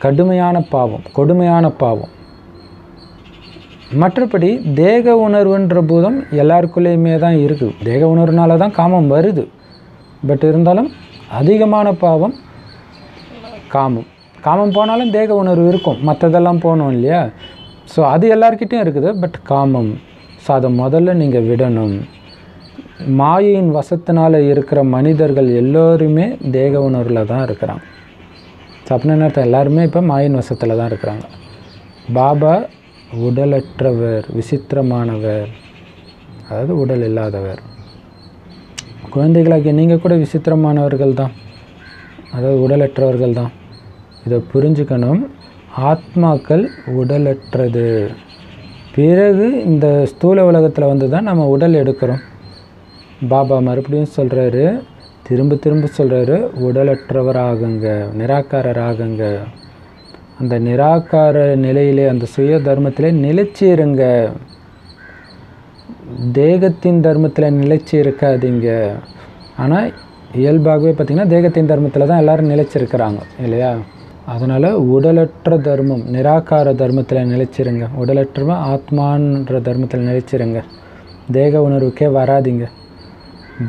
கடுமையான பாவம், கொடுமையான பாவம். மற்றபடி தேக உணர்வுன்ற பூதம் எல்லாருக்குள்ளேயுமே தான் இருக்குது. தேக உணர்வுனால தான் காமம் வருது. பட் இருந்தாலும் அதிகமான பாவம் காமம். காமம் போனாலும் தேக உணர்வு இருக்கும், மற்றதெல்லாம் போகணும் இல்லையா? ஸோ அது எல்லாருக்கிட்டையும் இருக்குது. பட் காமம், ஸோ அதை முதல்ல நீங்கள் விடணும். மாயையின் வசத்தினால் இருக்கிற மனிதர்கள் எல்லோருமே தேக உணர்வில் தான் இருக்கிறாங்க. ஸோ அப்படின்னா என்ன அர்த்தம், எல்லாருமே இப்போ மாயின் வசத்தில் தான் இருக்கிறாங்க. பாபா உடலற்றவர், விசித்திரமானவர், அதாவது உடல் இல்லாதவர். குழந்தைகளாகிய நீங்கள் கூட விசித்திரமானவர்கள் தான், அதாவது உடலற்றவர்கள் தான். இதை புரிஞ்சுக்கணும். ஆத்மாக்கள் உடலற்றது. பிறகு இந்த ஸ்தூல உலகத்தில் வந்து தான் நம்ம உடல் எடுக்கிறோம். பாபா மறுபடியும் சொல்கிறாரு, திரும்ப திரும்ப சொல்கிறாரு, உடலற்றவராகுங்க, நிராகாரராகுங்க. அந்த நிராகார நிலையிலே, அந்த சுய தர்மத்திலே நிலைச்சி இருங்க. தேகத்தின் தர்மத்தில் நிலைச்சி இருக்காதீங்க. ஆனால் இயல்பாகவே பார்த்திங்கன்னா தேகத்தின் தர்மத்தில் தான் எல்லோரும் நிலைச்சிருக்கிறாங்க இல்லையா? அதனால் உடலற்ற தர்மம், நிராகார தர்மத்தில் நிலைச்சிருங்க. உடலற்ற ஆத்மான்ற தர்மத்தில் நிலைச்சிருங்க. தேக உணர்வுக்கே வராதிங்க.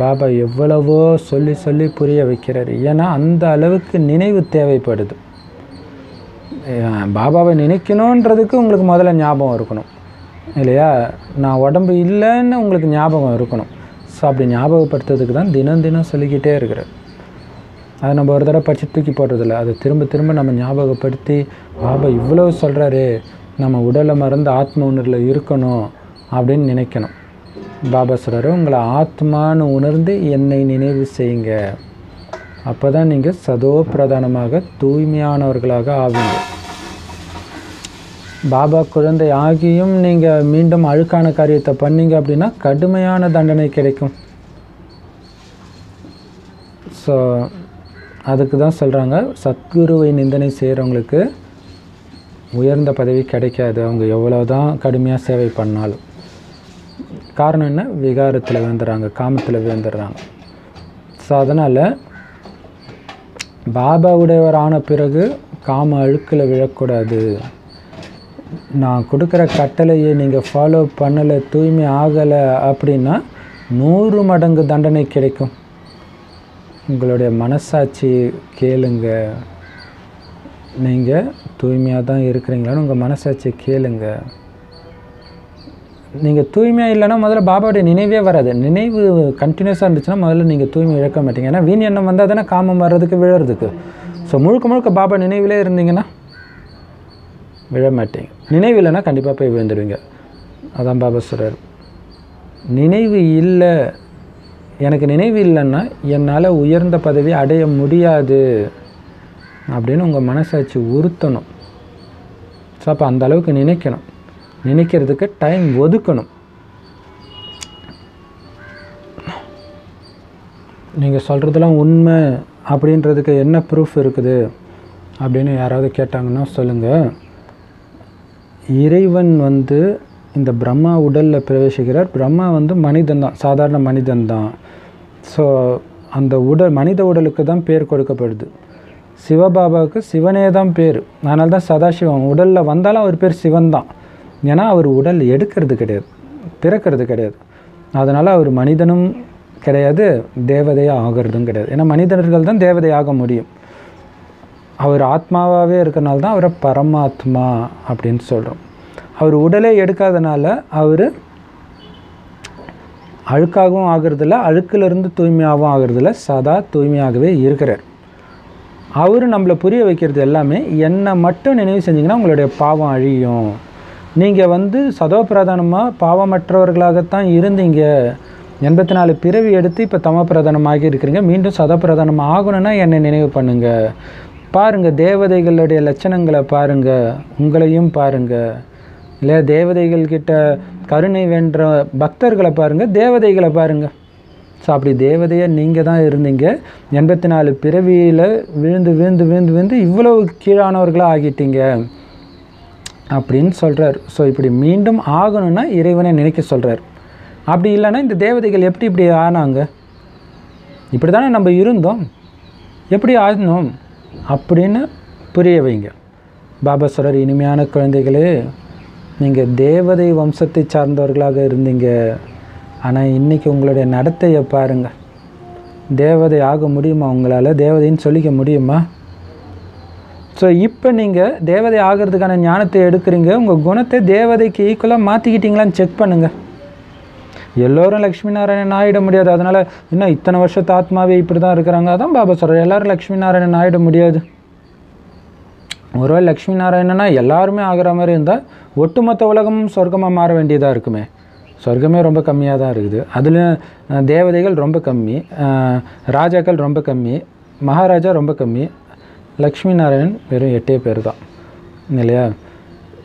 பாபா எவ்வளவோ சொல்லி சொல்லி புரிய வைக்கிறார். ஏன்னா அந்த அளவுக்கு நினைவு தேவைப்படுது. பாபாவை நினைக்கணுன்றதுக்கு உங்களுக்கு முதல்ல ஞாபகம் இருக்கணும் இல்லையா? நான் உடம்பு இல்லைன்னு உங்களுக்கு ஞாபகம் இருக்கணும். ஸோ அப்படி ஞாபகப்படுத்துறதுக்கு தான் தினம் தினம் சொல்லிக்கிட்டே இருக்கிறேன். அதை நம்ம ஒரு தடவை படித்து தூக்கி போடுறதில்ல. அதை திரும்ப திரும்ப நம்ம ஞாபகப்படுத்தி பாபா இவ்வளோ சொல்கிறாரு, நம்ம உடலை மறந்து ஆத்ம உணர்வில் இருக்கணும் அப்படின்னு நினைக்கணும். பாபா சொல்கிறாரு, உங்களை ஆத்மானு உணர்ந்து என்னை நினைவு செய்யுங்க. அப்போ தான் நீங்கள் சதோ பிரதானமாக தூய்மையானவர்களாக ஆவீங்க. பாபா குழந்தை ஆகியும் நீங்கள் மீண்டும் அழுக்கான காரியத்தை பண்ணீங்க அப்படின்னா கடுமையான தண்டனை கிடைக்கும். ஸோ அதுக்கு தான் சொல்கிறாங்க, சத்குருவை நிந்தனை செய்கிறவங்களுக்கு உயர்ந்த பதவி கிடைக்காது, அவங்க எவ்வளோ தான் கடுமையாக சேவை பண்ணாலும். காரணம் என்ன? விகாரத்தில் விழுந்துடுறாங்க, காமத்தில் விழுந்துடுறாங்க. ஸோ அதனால் பாபா உடையவர் ஆன பிறகு காம அழுக்கில் விழக்கூடாது. நான் கொடுக்குற கட்டளையை நீங்கள் ஃபாலோ பண்ணலை, தூய்மை ஆகலை அப்படின்னா 100 மடங்கு தண்டனை கிடைக்கும். உங்களுடைய மனசாட்சி கேளுங்க. நீங்கள் தூய்மையாக தான் இருக்கிறீங்களான்னு உங்கள் மனசாட்சி கேளுங்க. நீங்கள் தூய்மையாக இல்லைன்னா முதல்ல பாபாவுடைய நினைவே வராது. நினைவு கண்டினியூஸாக இருந்துச்சுன்னா முதல்ல நீங்கள் தூய்மை இழக்க மாட்டீங்க. ஏன்னா வீண் எண்ணம் வந்தால் தானே காமம் வர்றதுக்கு, விழறதுக்கு. ஸோ முழுக்க முழுக்க பாபா நினைவிலே இருந்தீங்கன்னா விழ மாட்டீங்க. நினைவு இல்லைன்னா கண்டிப்பாக போய் விழுந்துடுவீங்க. அதான் பாபா சொல்கிறார், நினைவு இல்லை, எனக்கு நினைவு இல்லைன்னா என்னால் உயர்ந்த பதவி அடைய முடியாது அப்படின்னு உங்கள் மனசாட்சி உறுத்தணும். ஸோ அப்போ அந்த அளவுக்கு நினைக்கணும். நினைக்கிறதுக்கு டைம் ஒதுக்கணும். நீங்கள் சொல்கிறதுலாம் உண்மை அப்படின்றதுக்கு என்ன ப்ரூஃப் இருக்குது அப்படின்னு யாராவது கேட்டாங்கன்னா சொல்லுங்கள். இறைவன் வந்து இந்த பிரம்மா உடலில் பிரவேசிக்கிறார். பிரம்மா வந்து மனிதன்தான், சாதாரண மனிதன்தான். ஸோ அந்த உடல் மனித உடலுக்கு தான் பேர் கொடுக்கப்படுது. சிவபாபாவுக்கு சிவனே தான் பேர். அதனால தான் சதாசிவம் உடலில் வந்தாலும் அவர் பேர் சிவன் தான். ஏன்னா அவர் உடல் எடுக்கிறது கிடையாது, பிறக்கிறது கிடையாது. அதனால் அவர் மனிதனும் கிடையாது, தேவதையாக ஆகிறதும் கிடையாது. ஏன்னா மனிதர்கள் தான் தேவதையாக முடியும். அவர் ஆத்மாவாகவே இருக்கிறனால தான் அவரை பரமாத்மா அப்படின்னு சொல்கிறோம். அவர் உடலே எடுக்காதனால அவர் அழுக்காகவும் ஆகிறதில்ல, அழுக்கிலிருந்து தூய்மையாகவும் ஆகிறதில்ல, சதா தூய்மையாகவே இருக்கிறார். அவர் நம்மளை புரிய வைக்கிறது எல்லாமே, என்னை மட்டும் நினைவு செஞ்சிங்கன்னா உங்களுடைய பாவம் அழியும். நீங்கள் வந்து சதோ பிரதானமாக பாவமற்றவர்களாகத்தான் இருந்தீங்க. 84 பிறவி எடுத்து இப்போ தம பிரதானமாகி இருக்கிறீங்க. மீண்டும் சதோ பிரதானமாக ஆகணும்னா என்னை நினைவு பண்ணுங்கள். பாருங்கள், தேவதைகளுடைய லட்சணங்களை பாருங்கள், உங்களையும் பாருங்கள். இல்லை தேவதைகள்கிட்ட கருணை வேண்ட பக்தர்களை பாருங்கள், தேவதைகளை பாருங்கள். ஸோ அப்படி தேவதையாக நீங்கள் தான் இருந்தீங்க. 84 பிறவியில் விழுந்து விழுந்து விழுந்து விழுந்து இவ்வளவு கீழானவர்களாக ஆகிட்டீங்க அப்படின்னு சொல்கிறார். ஸோ இப்படி மீண்டும் ஆகணும்னா இறைவனை நினைக்க சொல்கிறார். அப்படி இல்லைன்னா இந்த தேவதைகள் எப்படி இப்படி ஆனாங்க? இப்படி தானே நம்ம இருந்தோம், எப்படி ஆனோம் அப்படின்னு புரிய வைங்க. பாபா சொல்கிறார், இனிமையான குழந்தைகளே, நீங்கள் தேவதை வம்சத்தை சார்ந்தவர்களாக இருந்தீங்க. ஆனால் இன்றைக்கி உங்களுடைய நடத்தையை பாருங்கள். தேவதை ஆக முடியுமா உங்களால்? தேவதைன்னு சொல்லிக்க முடியுமா? ஸோ இப்போ நீங்கள் தேவதை ஆகிறதுக்கான ஞானத்தை எடுக்கிறீங்க. உங்கள் குணத்தை தேவதைக்கு ஈக்குவலாக மாற்றிக்கிட்டீங்களான்னு செக் பண்ணுங்கள். எல்லோரும் லக்ஷ்மி நாராயணன் ஆகிட முடியாது. அதனால் இன்னும் இத்தனை வருஷத்து ஆத்மாவே இப்படி தான் இருக்கிறாங்க. அதான் பாபா சொல்கிறார், எல்லோரும் லக்ஷ்மி நாராயணன் ஆகிட முடியாது. ஒருவேளை லக்ஷ்மி நாராயணனா எல்லாருமே ஆகிற மாதிரி இருந்தால் ஒட்டுமொத்த உலகமும் சொர்க்கமாக மாற வேண்டியதாக இருக்குமே. சொர்க்கமே ரொம்ப கம்மியாக தான் இருக்குது. அதுலேயும் தேவதைகள் ரொம்ப கம்மி, ராஜாக்கள் ரொம்ப கம்மி, மகாராஜா ரொம்ப கம்மி, லக்ஷ்மி நாராயணன் வெறும் 8 பேர் தான் இல்லையா?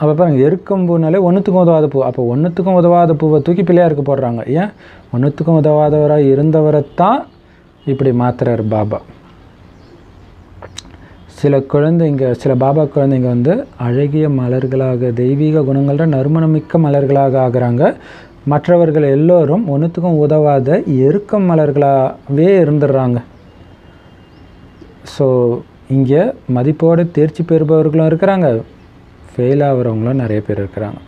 அப்போ பாருங்கள், எருக்கம் பூனாலே ஒன்றுத்துக்கும் உதவாத பூ. அப்போ ஒன்றுத்துக்கும் உதவாத பூவை தூக்கி பிள்ளையாருக்கு போடுறாங்க. ஏன்? ஒன்றுத்துக்கும் உதவாதவராக இருந்தவரைத்தான் இப்படி மாத்துறார் பாபா. சில குழந்தைங்க, சில பாபா குழந்தைங்க வந்து அழகிய மலர்களாக, தெய்வீக குணங்கள நறுமணமிக்க மலர்களாக ஆகிறாங்க. மற்றவர்கள் எல்லோரும் ஒன்றுத்துக்கும் உதவாத எருக்கம் மலர்களாகவே இருந்துடுறாங்க. ஸோ இங்கே மதிப்போடு தேர்ச்சி பெறுபவர்களும் இருக்கிறாங்க, ஃபெயில் ஆகிறவங்களும் நிறைய பேர் இருக்கிறாங்க.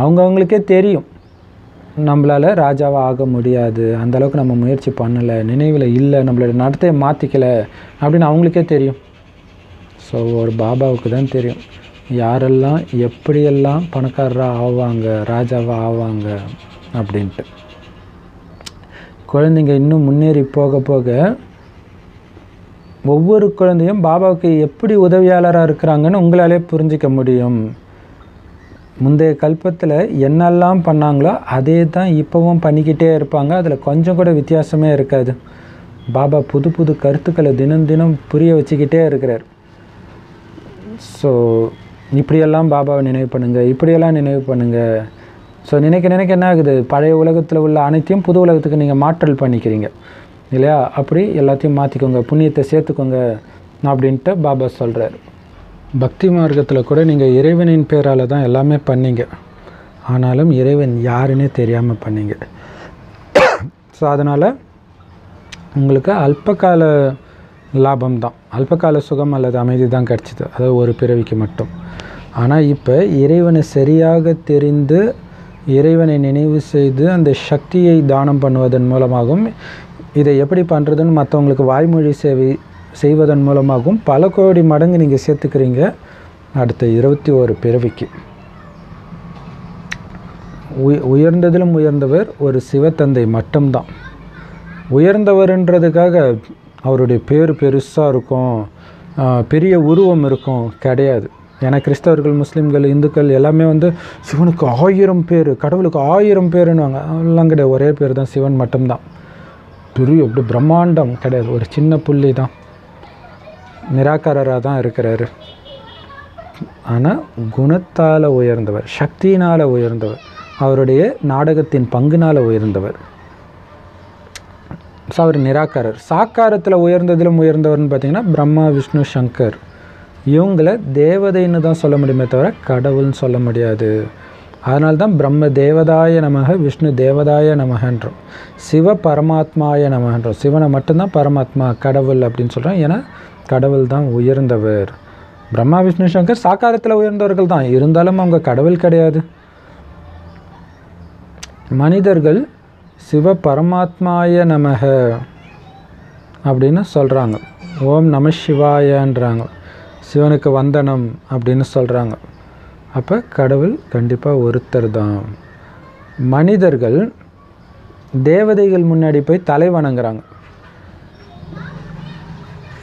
அவங்கவுங்களுக்கே தெரியும் நம்மளால் ராஜாவாக ஆக முடியாது, அந்தளவுக்கு நம்ம முயற்சி பண்ணலை, நினைவில் இல்லை, நம்மளோட நடத்தையை மாற்றிக்கலை அப்படின்னு அவங்களுக்கே தெரியும். ஸோ ஒரு பாபாவுக்கு தான் தெரியும் யாரெல்லாம் எப்படியெல்லாம் பணக்காரராக ஆவாங்க, ராஜாவாக ஆவாங்க அப்படின்ட்டு. குழந்தைங்க இன்னும் முன்னேறி போக போக ஒவ்வொரு குழந்தையும் பாபாவுக்கு எப்படி உதவியாளராக இருக்கிறாங்கன்னு உங்களாலே புரிஞ்சிக்க முடியும். முந்தைய கல்பத்தில் என்னெல்லாம் பண்ணாங்களோ அதே தான் இப்போவும் பண்ணிக்கிட்டே இருப்பாங்க, அதில் கொஞ்சம் கூட வித்தியாசமே இருக்காது. பாபா புது புது கருத்துக்களை தினம் தினம் புரிய வச்சுக்கிட்டே இருக்கிறார். ஸோ இப்படியெல்லாம் பாபாவை நினைவு பண்ணுங்கள், இப்படியெல்லாம் நினைவு பண்ணுங்கள். ஸோ நினைக்க நினைக்க என்ன ஆகுது, பழைய உலகத்தில் உள்ள அனைத்தையும் புது உலகத்துக்கு நீங்கள் மாற்றல் பண்ணிக்கிறீங்க இல்லையா? அப்படி எல்லாத்தையும் மாற்றிக்கோங்க, புண்ணியத்தை சேர்த்துக்கோங்க அப்படின்ட்டு பாபா சொல்கிறார். பக்தி மார்க்கத்தில் கூட நீங்கள் இறைவனின் பேரால் தான் எல்லாமே பண்ணிங்க, ஆனாலும் இறைவன் யாருன்னே தெரியாமல் பண்ணிங்க. ஸோ அதனால் உங்களுக்கு அல்பகால லாபம்தான், அல்பகால சுகம் அல்லது அமைதி தான் கிடச்சிது, அதாவது ஒரு பிறவிக்கு மட்டும். ஆனால் இப்போ இறைவனை சரியாக தெரிந்து இறைவனை நினைவு செய்து அந்த சக்தியை தானம் பண்ணுவதன் மூலமாகவும், இதை எப்படி பண்ணுறதுன்னு மற்றவங்களுக்கு வாய்மொழி சேவை செய்வதன் மூலமாகவும் பல கோடி மடங்கு நீங்கள் சேர்த்துக்கிறீங்க அடுத்த 21 பிறவிக்கு. உயர்ந்ததிலும் உயர்ந்தவர் ஒரு சிவத்தந்தை மட்டும்தான். உயர்ந்தவர்ன்றதுக்காக அவருடைய பேர் பெருசாக இருக்கும், பெரிய உருவம் இருக்கும், கிடையாது. ஏன்னா கிறிஸ்தவர்கள், முஸ்லீம்கள், இந்துக்கள் எல்லாமே வந்து சிவனுக்கு 1000 பேர், கடவுளுக்கு 1000 பேருன்னுவாங்க. எல்லாம் கிடையாது, ஒரே பேர் தான், சிவன் மட்டும்தான். பெரிய அப்படி பிரம்மாண்டம் கிடையாது, ஒரு சின்ன புள்ளி தான், நிராகாரராக தான் இருக்கிறாரு. ஆனால் குணத்தால் உயர்ந்தவர், சக்தியினால் உயர்ந்தவர், அவருடைய நாடகத்தின் பங்குனால் உயர்ந்தவர். ஸோ அவர் நிராகாரர். சாக்காரத்தில் உயர்ந்ததிலும் உயர்ந்தவர்னு பார்த்திங்கன்னா பிரம்மா, விஷ்ணு, சங்கர் இவங்களை தேவதைன்னு தான் சொல்ல முடியுமே தவிர கடவுள்னு சொல்ல முடியாது. அதனால்தான் பிரம்ம தேவதாய நமக, விஷ்ணு தேவதாய நமகன்றோம், சிவ பரமாத்மாய நமகன்றோம். சிவனை மட்டும்தான் பரமாத்மா, கடவுள் அப்படின்னு சொல்கிறோம். ஏன்னா கடவுள் தான் உயர்ந்தவர். பிரம்மா, விஷ்ணு, சங்கர் சாக்காரத்தில் உயர்ந்தவர்கள் தான், இருந்தாலும் அவங்க கடவுள் கிடையாது. மனிதர்கள் சிவ பரமாத்மாய நமக அப்படின்னு சொல்கிறாங்க, ஓம் நம சிவாயன்றாங்க, சிவனுக்கு வந்தனம் அப்படின்னு சொல்கிறாங்க. அப்போ கடவுள் கண்டிப்பாக ஒருத்தர் தான். மனிதர்கள் தேவதைகள் முன்னாடி போய் தலை வணங்குறாங்க.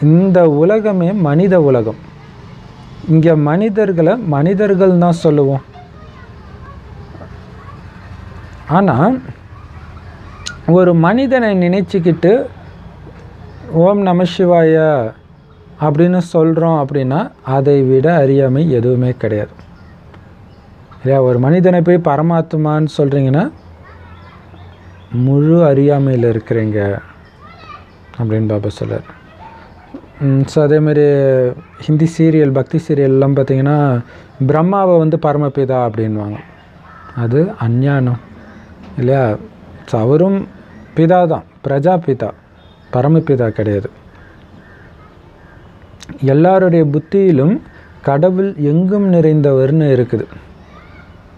இந்த உலகமே மனித உலகம். இங்கே மனிதர்களை மனிதர்கள் தான் சொல்லுவோம். ஆனால் ஒரு மனிதனை நினைச்சிக்கிட்டு ஓம் நம சிவாய அப்படின்னு சொல்கிறோம் அப்படின்னா அதை விட அறியாமை எதுவுமே கிடையாது இல்லையா? ஒரு மனிதனை போய் பரமாத்மான்னு சொல்கிறீங்கன்னா முழு அறியாமையில் இருக்கிறீங்க அப்படின்னு பாபா சொல்கிறார். ஸோ அதேமாதிரி ஹிந்தி சீரியல், பக்தி சீரியல்லாம் பார்த்திங்கன்னா பிரம்மாவை வந்து பரமபிதா அப்படின்வாங்க. அது அஞ்ஞானம் இல்லையா? ஸோ அவரும் பிதா தான், பிரஜாபிதா, பரமபிதா கிடையாது. எல்லாருடைய புத்தியிலும் கடவுள் எங்கும் நிறைந்தவர்னு இருக்குது.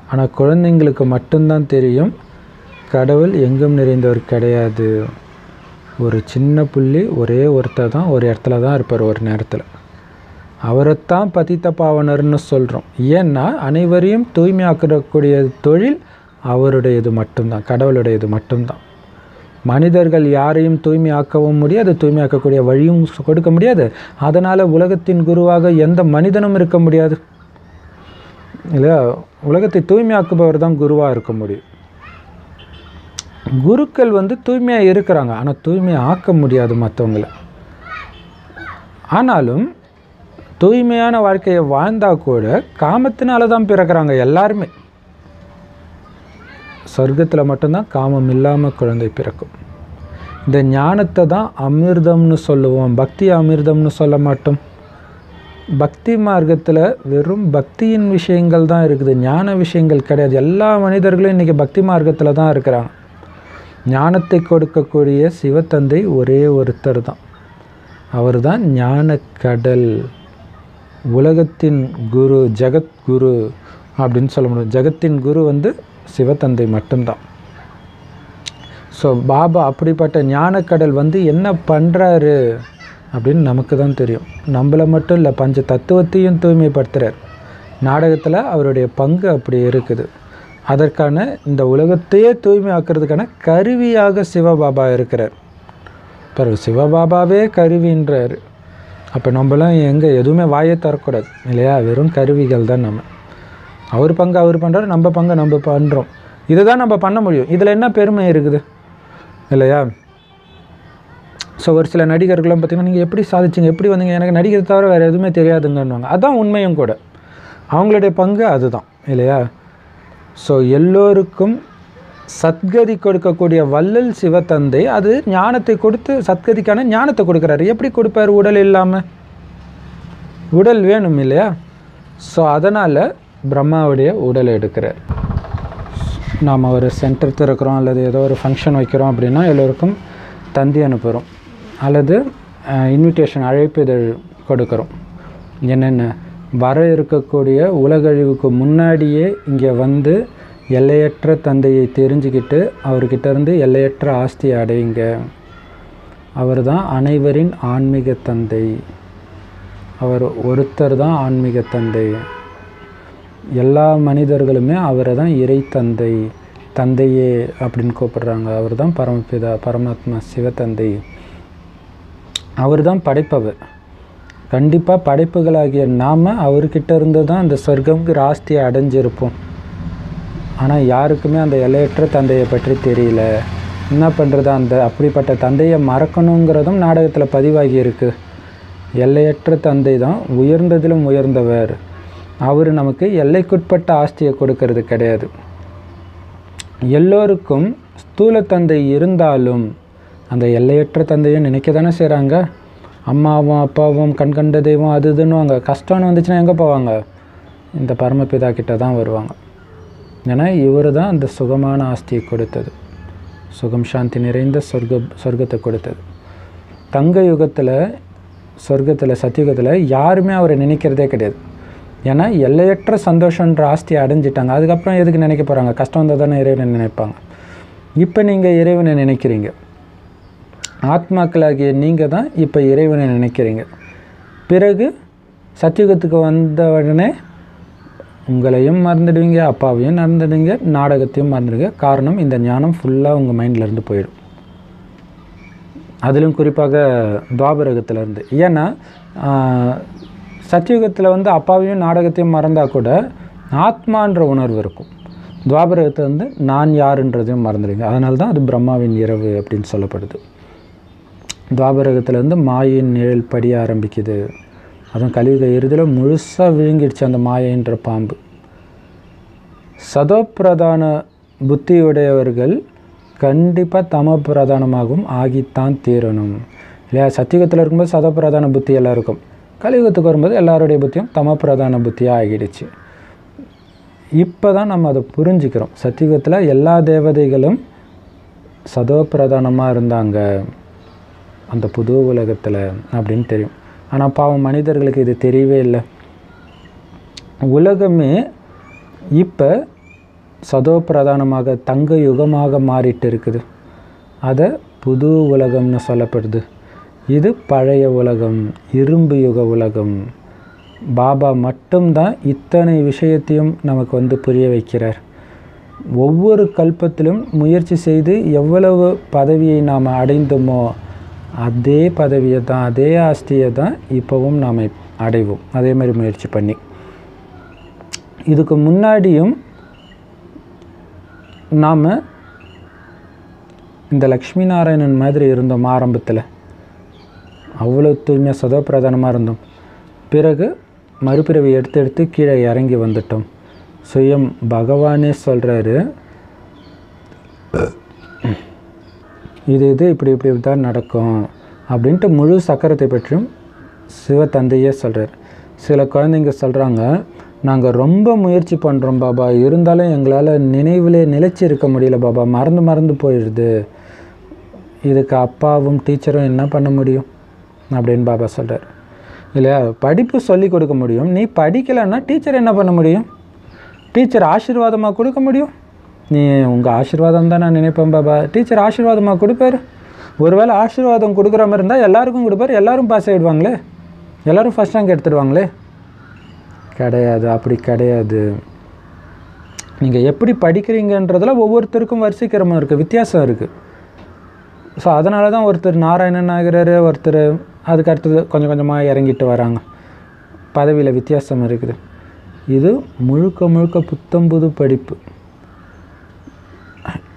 ஆனால் குழந்தைங்களுக்கு மட்டும்தான் தெரியும் கடவுள் எங்கும் நிறைந்தவர் கிடையாது. ஒரு சின்ன புள்ளி, ஒரே ஒருத்தர் தான், ஒரு இடத்துல தான் இருப்பார் ஒரு நேரத்தில். அவரைத்தான் பதித்த பாவனர்னு சொல்கிறோம். ஏன்னா அனைவரையும் தூய்மையாக்கக்கூடிய தொழில் அவருடையது மட்டும்தான், கடவுளுடையது மட்டும்தான். மனிதர்கள் யாரையும் தூய்மையாக்கவும் முடியாது, தூய்மையாக்கக்கூடிய வழியும் கொடுக்க முடியாது. அதனால் உலகத்தின் குருவாக எந்த மனிதனும் இருக்க முடியாது இல்லையா? உலகத்தை தூய்மையாக்குபவர் தான் குருவாக இருக்க முடியும். குருக்கள் வந்து தூய்மையாக இருக்கிறாங்க, ஆனால் தூய்மையாக ஆக்க முடியாது மற்றவங்களை. ஆனாலும் தூய்மையான வாழ்க்கையை வாழ்ந்தால் கூட காமத்தினால தான் பிறக்கிறாங்க எல்லாருமே. சொர்க்கத்தில் மட்டும்தான் காமம் இல்லாமல் குழந்தை பிறக்கும். இந்த ஞானத்தை தான் அமிர்தம்னு சொல்லுவோம், பக்தி அமிர்தம்னு சொல்ல மாட்டோம். பக்தி மார்க்கத்தில் வெறும் பக்தியின் விஷயங்கள் தான் இருக்குது, ஞான விஷயங்கள் கிடையாது. எல்லா மனிதர்களும் இன்றைக்கி பக்தி மார்க்கத்தில் தான் இருக்கிறாங்க. ஞானத்தை கொடுக்கக்கூடிய சிவத்தந்தை ஒரே ஒருத்தர் தான், அவர் தான் ஞானக்கடல், உலகத்தின் குரு, ஜகத்குரு அப்படின்னு சொல்ல முடியும். ஜகத்தின் குரு வந்து சிவத்தந்தை மட்டும்தான். ஸோ பாபா அப்படிப்பட்ட ஞானக்கடல் வந்து என்ன பண்ணுறாரு அப்படின்னு நமக்கு தான் தெரியும். நம்மளை மட்டும் இல்லை, பஞ்ச தத்துவத்தையும் தூய்மைப்படுத்துகிறார். நாடகத்தில் அவருடைய பங்கு அப்படி இருக்குது. அதற்கான இந்த உலகத்தையே தூய்மையாக்குறதுக்கான கருவியாக சிவபாபா இருக்கிறார். பிறகு சிவபாபாவே கருவின்றார். அப்போ நம்மளும் எங்கே எதுவுமே வாயை தரக்கூடாது இல்லையா, வெறும் கருவிகள் தான் நம்ம. அவர் பங்கு அவர் பண்ணுறாரு, நம்ம பங்கு நம்ம பண்ணுறோம். இதை தான் நம்ம பண்ண முடியும். இதில் என்ன பெருமை இருக்குது இல்லையா? ஸோ ஒரு சில நடிகர்கள்லாம் பார்த்திங்கன்னா, நீங்கள் எப்படி சாதிச்சிங்க, எப்படி வந்தீங்க, எனக்கு நடிக்கிறது தவிர வேறு எதுவுமே தெரியாதுங்கன்னுவாங்க. அதுதான் உண்மையும் கூட, அவங்களுடைய பங்கு அதுதான் இல்லையா? ஸோ எல்லோருக்கும் சத்கதி கொடுக்கக்கூடிய வள்ளல் சிவத்தந்தை அது ஞானத்தை கொடுத்து சத்கதிக்கான ஞானத்தை கொடுக்குறாரு. எப்படி கொடுப்பார்? உடல் இல்லாமல். உடல் வேணும் இல்லையா? ஸோ அதனால் பிரம்மாவுடைய உடலை எடுக்கிறார். நாம் ஒரு சென்டர் திறக்கிறோம் அல்லது ஏதோ ஒரு ஃபங்க்ஷன் வைக்கிறோம் அப்படின்னா எல்லோருக்கும் தந்தி அனுப்புகிறோம் அல்லது இன்விடேஷன் அழைப்பிதழ் கொடுக்குறோம். என்னென்ன வர இருக்கக்கூடிய உலகழிவுக்கு முன்னாடியே இங்கே வந்து எல்லையற்ற தந்தையை தெரிஞ்சுக்கிட்டு அவர்கிட்டேருந்து எல்லையற்ற ஆஸ்தியை அடையுங்க. அவர் தான் அனைவரின் ஆன்மீக தந்தை. அவர் ஒருத்தர் தான் ஆன்மீக தந்தை. எல்லா மனிதர்களுமே அவரை தான் இறை தந்தை, தந்தையே அப்படின்னு கூப்பிடுறாங்க. அவர் தான் பரமபிதா, பரமாத்மா, சிவத்தந்தை. அவர் தான் படைப்பவர். கண்டிப்பாக படைப்புகளாகிய நாம் அவர்கிட்ட இருந்து தான் இந்த சொர்க்கங்கிற ஆஸ்தியை அடைஞ்சிருப்போம். ஆனால் யாருக்குமே அந்த எல்லையற்ற தந்தையை பற்றி தெரியல. என்ன பண்ணுறது? அந்த அப்படிப்பட்ட தந்தையை மறக்கணுங்கிறதும் நாடகத்தில் பதிவாகி இருக்குது. எல்லையற்ற தந்தை தான் உயர்ந்ததிலும் உயர்ந்தவர். அவர் நமக்கு எல்லைக்குட்பட்ட ஆஸ்தியை கொடுக்கறது கிடையாது. எல்லோருக்கும் ஸ்தூல தந்தை இருந்தாலும் அந்த எல்லையற்ற தந்தையை நினைக்க தானே செய்கிறாங்க. அம்மாவும் அப்பாவும் கண்கண்ட தெய்வம் அது இதுன்னுவாங்க. கஷ்டம்னு வந்துச்சுன்னா எங்கே போவாங்க? இந்த பரமபிதா கிட்ட தான் வருவாங்க. ஏன்னா இவர் தான் அந்த சுகமான ஆஸ்தியை கொடுத்தது, சுகம் சாந்தி நிறைந்த சொர்க்கத்தை கொடுத்தது. தங்க யுகத்தில், சொர்க்கத்தில், சத்தியுகத்தில் யாருமே அவரை நினைக்கிறதே கிடையாது. ஏன்னா எல்லையற்ற சந்தோஷன்ற ஆஸ்தியை அடைஞ்சிட்டாங்க. அதுக்கப்புறம் எதுக்கு நினைக்க போகிறாங்க? கஷ்டம் வந்தால் தானே இறைவனை நினைப்பாங்க. இப்போ நீங்கள் இறைவனை நினைக்கிறீங்க, ஆத்மாக்களாகிய நீங்கள் தான் இப்போ இறைவனை நினைக்கிறீங்க. பிறகு சத்தியுகத்துக்கு வந்த உடனே உங்களையும் மறந்துடுவீங்க, அப்பாவையும் மறந்துடுவீங்க, நாடகத்தையும் மறந்துடுவீங்க. காரணம், இந்த ஞானம் ஃபுல்லாக உங்கள் மைண்ட்லேருந்து போயிடும். அதிலும் குறிப்பாக துவாபரகத்திலேருந்து. ஏன்னா சத்தியுகத்தில் வந்து அப்பாவையும் நாடகத்தையும் மறந்தால் கூட ஆத்மான்ற உணர்வு இருக்கும். துவாபரகத்தை வந்து நான் யாருன்றதையும் மறந்துடுங்க. அதனால தான் அது பிரம்மாவின் இரவு அப்படின்னு சொல்லப்படுது. துவாபரகத்தில் வந்து மாயின் நிழல் படிய ஆரம்பிக்குது. அதுவும் கலியுக இறுதியில் முழுசாக விழுங்கிடுச்சு அந்த மாயைன்ற பாம்பு. சதோப்பிரதான புத்தியுடையவர்கள் கண்டிப்பாக தமோ பிரதானமாகவும் ஆகித்தான் தீரணும் இல்லையா? சத்தியுகத்தில் இருக்கும்போது சதோப்பிரதான புத்தி எல்லாம் இருக்கும். கலியுகத்துக்கு வரும்போது எல்லாருடைய புத்தியும் தமோ பிரதான புத்தியாக ஆகிடுச்சு. இப்போ தான் நம்ம அதை புரிஞ்சுக்கிறோம். சத்தியுகத்தில் எல்லா தேவதைகளும் சதோப்பிரதானமாக இருந்தாங்க அந்த புது உலகத்தில் அப்படின்னு தெரியும். ஆனால் பாவம் மனிதர்களுக்கு இது தெரியவே இல்லை. உலகமே இப்போ சதோப்பிரதானமாக தங்க யுகமாக மாறிட்டு இருக்குது. அதை புது உலகம்னு சொல்லப்படுது. இது பழைய உலகம், இரும்பு யுக உலகம். பாபா மட்டும்தான் இத்தனை விஷயத்தையும் நமக்கு வந்து புரிய வைக்கிறார். ஒவ்வொரு கல்பத்திலும் முயற்சி செய்து எவ்வளவு பதவியை நாம் அடைந்தோமோ அதே பதவியை தான், அதே ஆஸ்தியை தான் இப்போவும் நாம் அடைவோம். அதே மாதிரி முயற்சி பண்ணி இதுக்கு முன்னாடியும் நாம் இந்த லக்ஷ்மி நாராயணன் மாதிரி இருந்தோம் ஆரம்பத்தில், அவ்வளோ தூய்மையாக சதோப்பிரதானமாக இருந்தோம். பிறகு மறுபிறவி எடுத்து எடுத்து கீழே இறங்கி வந்துட்டோம். சுயம் பகவானே சொல்கிறாரு, இது இது இப்படி இப்படி தான் நடக்கும் அப்படின்ட்டு முழு சக்கரத்தை பற்றியும் சிவத்தந்தையே சொல்கிறார். சில குழந்தைங்க சொல்கிறாங்க, நாங்கள் ரொம்ப முயற்சி பண்ணுறோம் பாபா, இருந்தாலும் எங்களால் நினைவிலே நிலைச்சி இருக்க முடியல பாபா, மறந்து போயிடுது, இதுக்கு அப்பாவும் டீச்சரும் என்ன பண்ண முடியும் அப்படின்னு பாபா சொல்கிறார். இல்லையா, படிப்பு சொல்லி கொடுக்க முடியும், நீ படிக்கலைன்னா டீச்சர் என்ன பண்ண முடியும்? டீச்சர் ஆசீர்வாதமாக கொடுக்க முடியும். நீ உங்கள் ஆசீர்வாதம் தான் நான் நினைப்பேன் பாபா, டீச்சர் ஆசீர்வாதமாக கொடுப்பார். ஒருவேளை ஆசீர்வாதம் கொடுக்குற மாதிரி இருந்தால் எல்லாருக்கும் கொடுப்பார், எல்லோரும் பாஸ் ஆகிடுவாங்களே, எல்லோரும் ஃபஸ்ட் ரேங்க் எடுத்துடுவாங்களே. கிடையாது, அப்படி கிடையாது. நீங்கள் எப்படி படிக்கிறீங்கன்றதில் ஒவ்வொருத்தருக்கும் வரிசைக்கிரமும் இருக்குது, வித்தியாசம் இருக்குது. ஸோ அதனால தான் ஒருத்தர் நாராயணன் ஆகிறாரு, ஒருத்தர் அதுக்கு அடுத்தது கொஞ்சம் கொஞ்சமாக இறங்கிட்டு வராங்க, பதவியில் வித்தியாசம் இருக்குது. இது முழுக்க முழுக்க புத்தம்புது படிப்பு.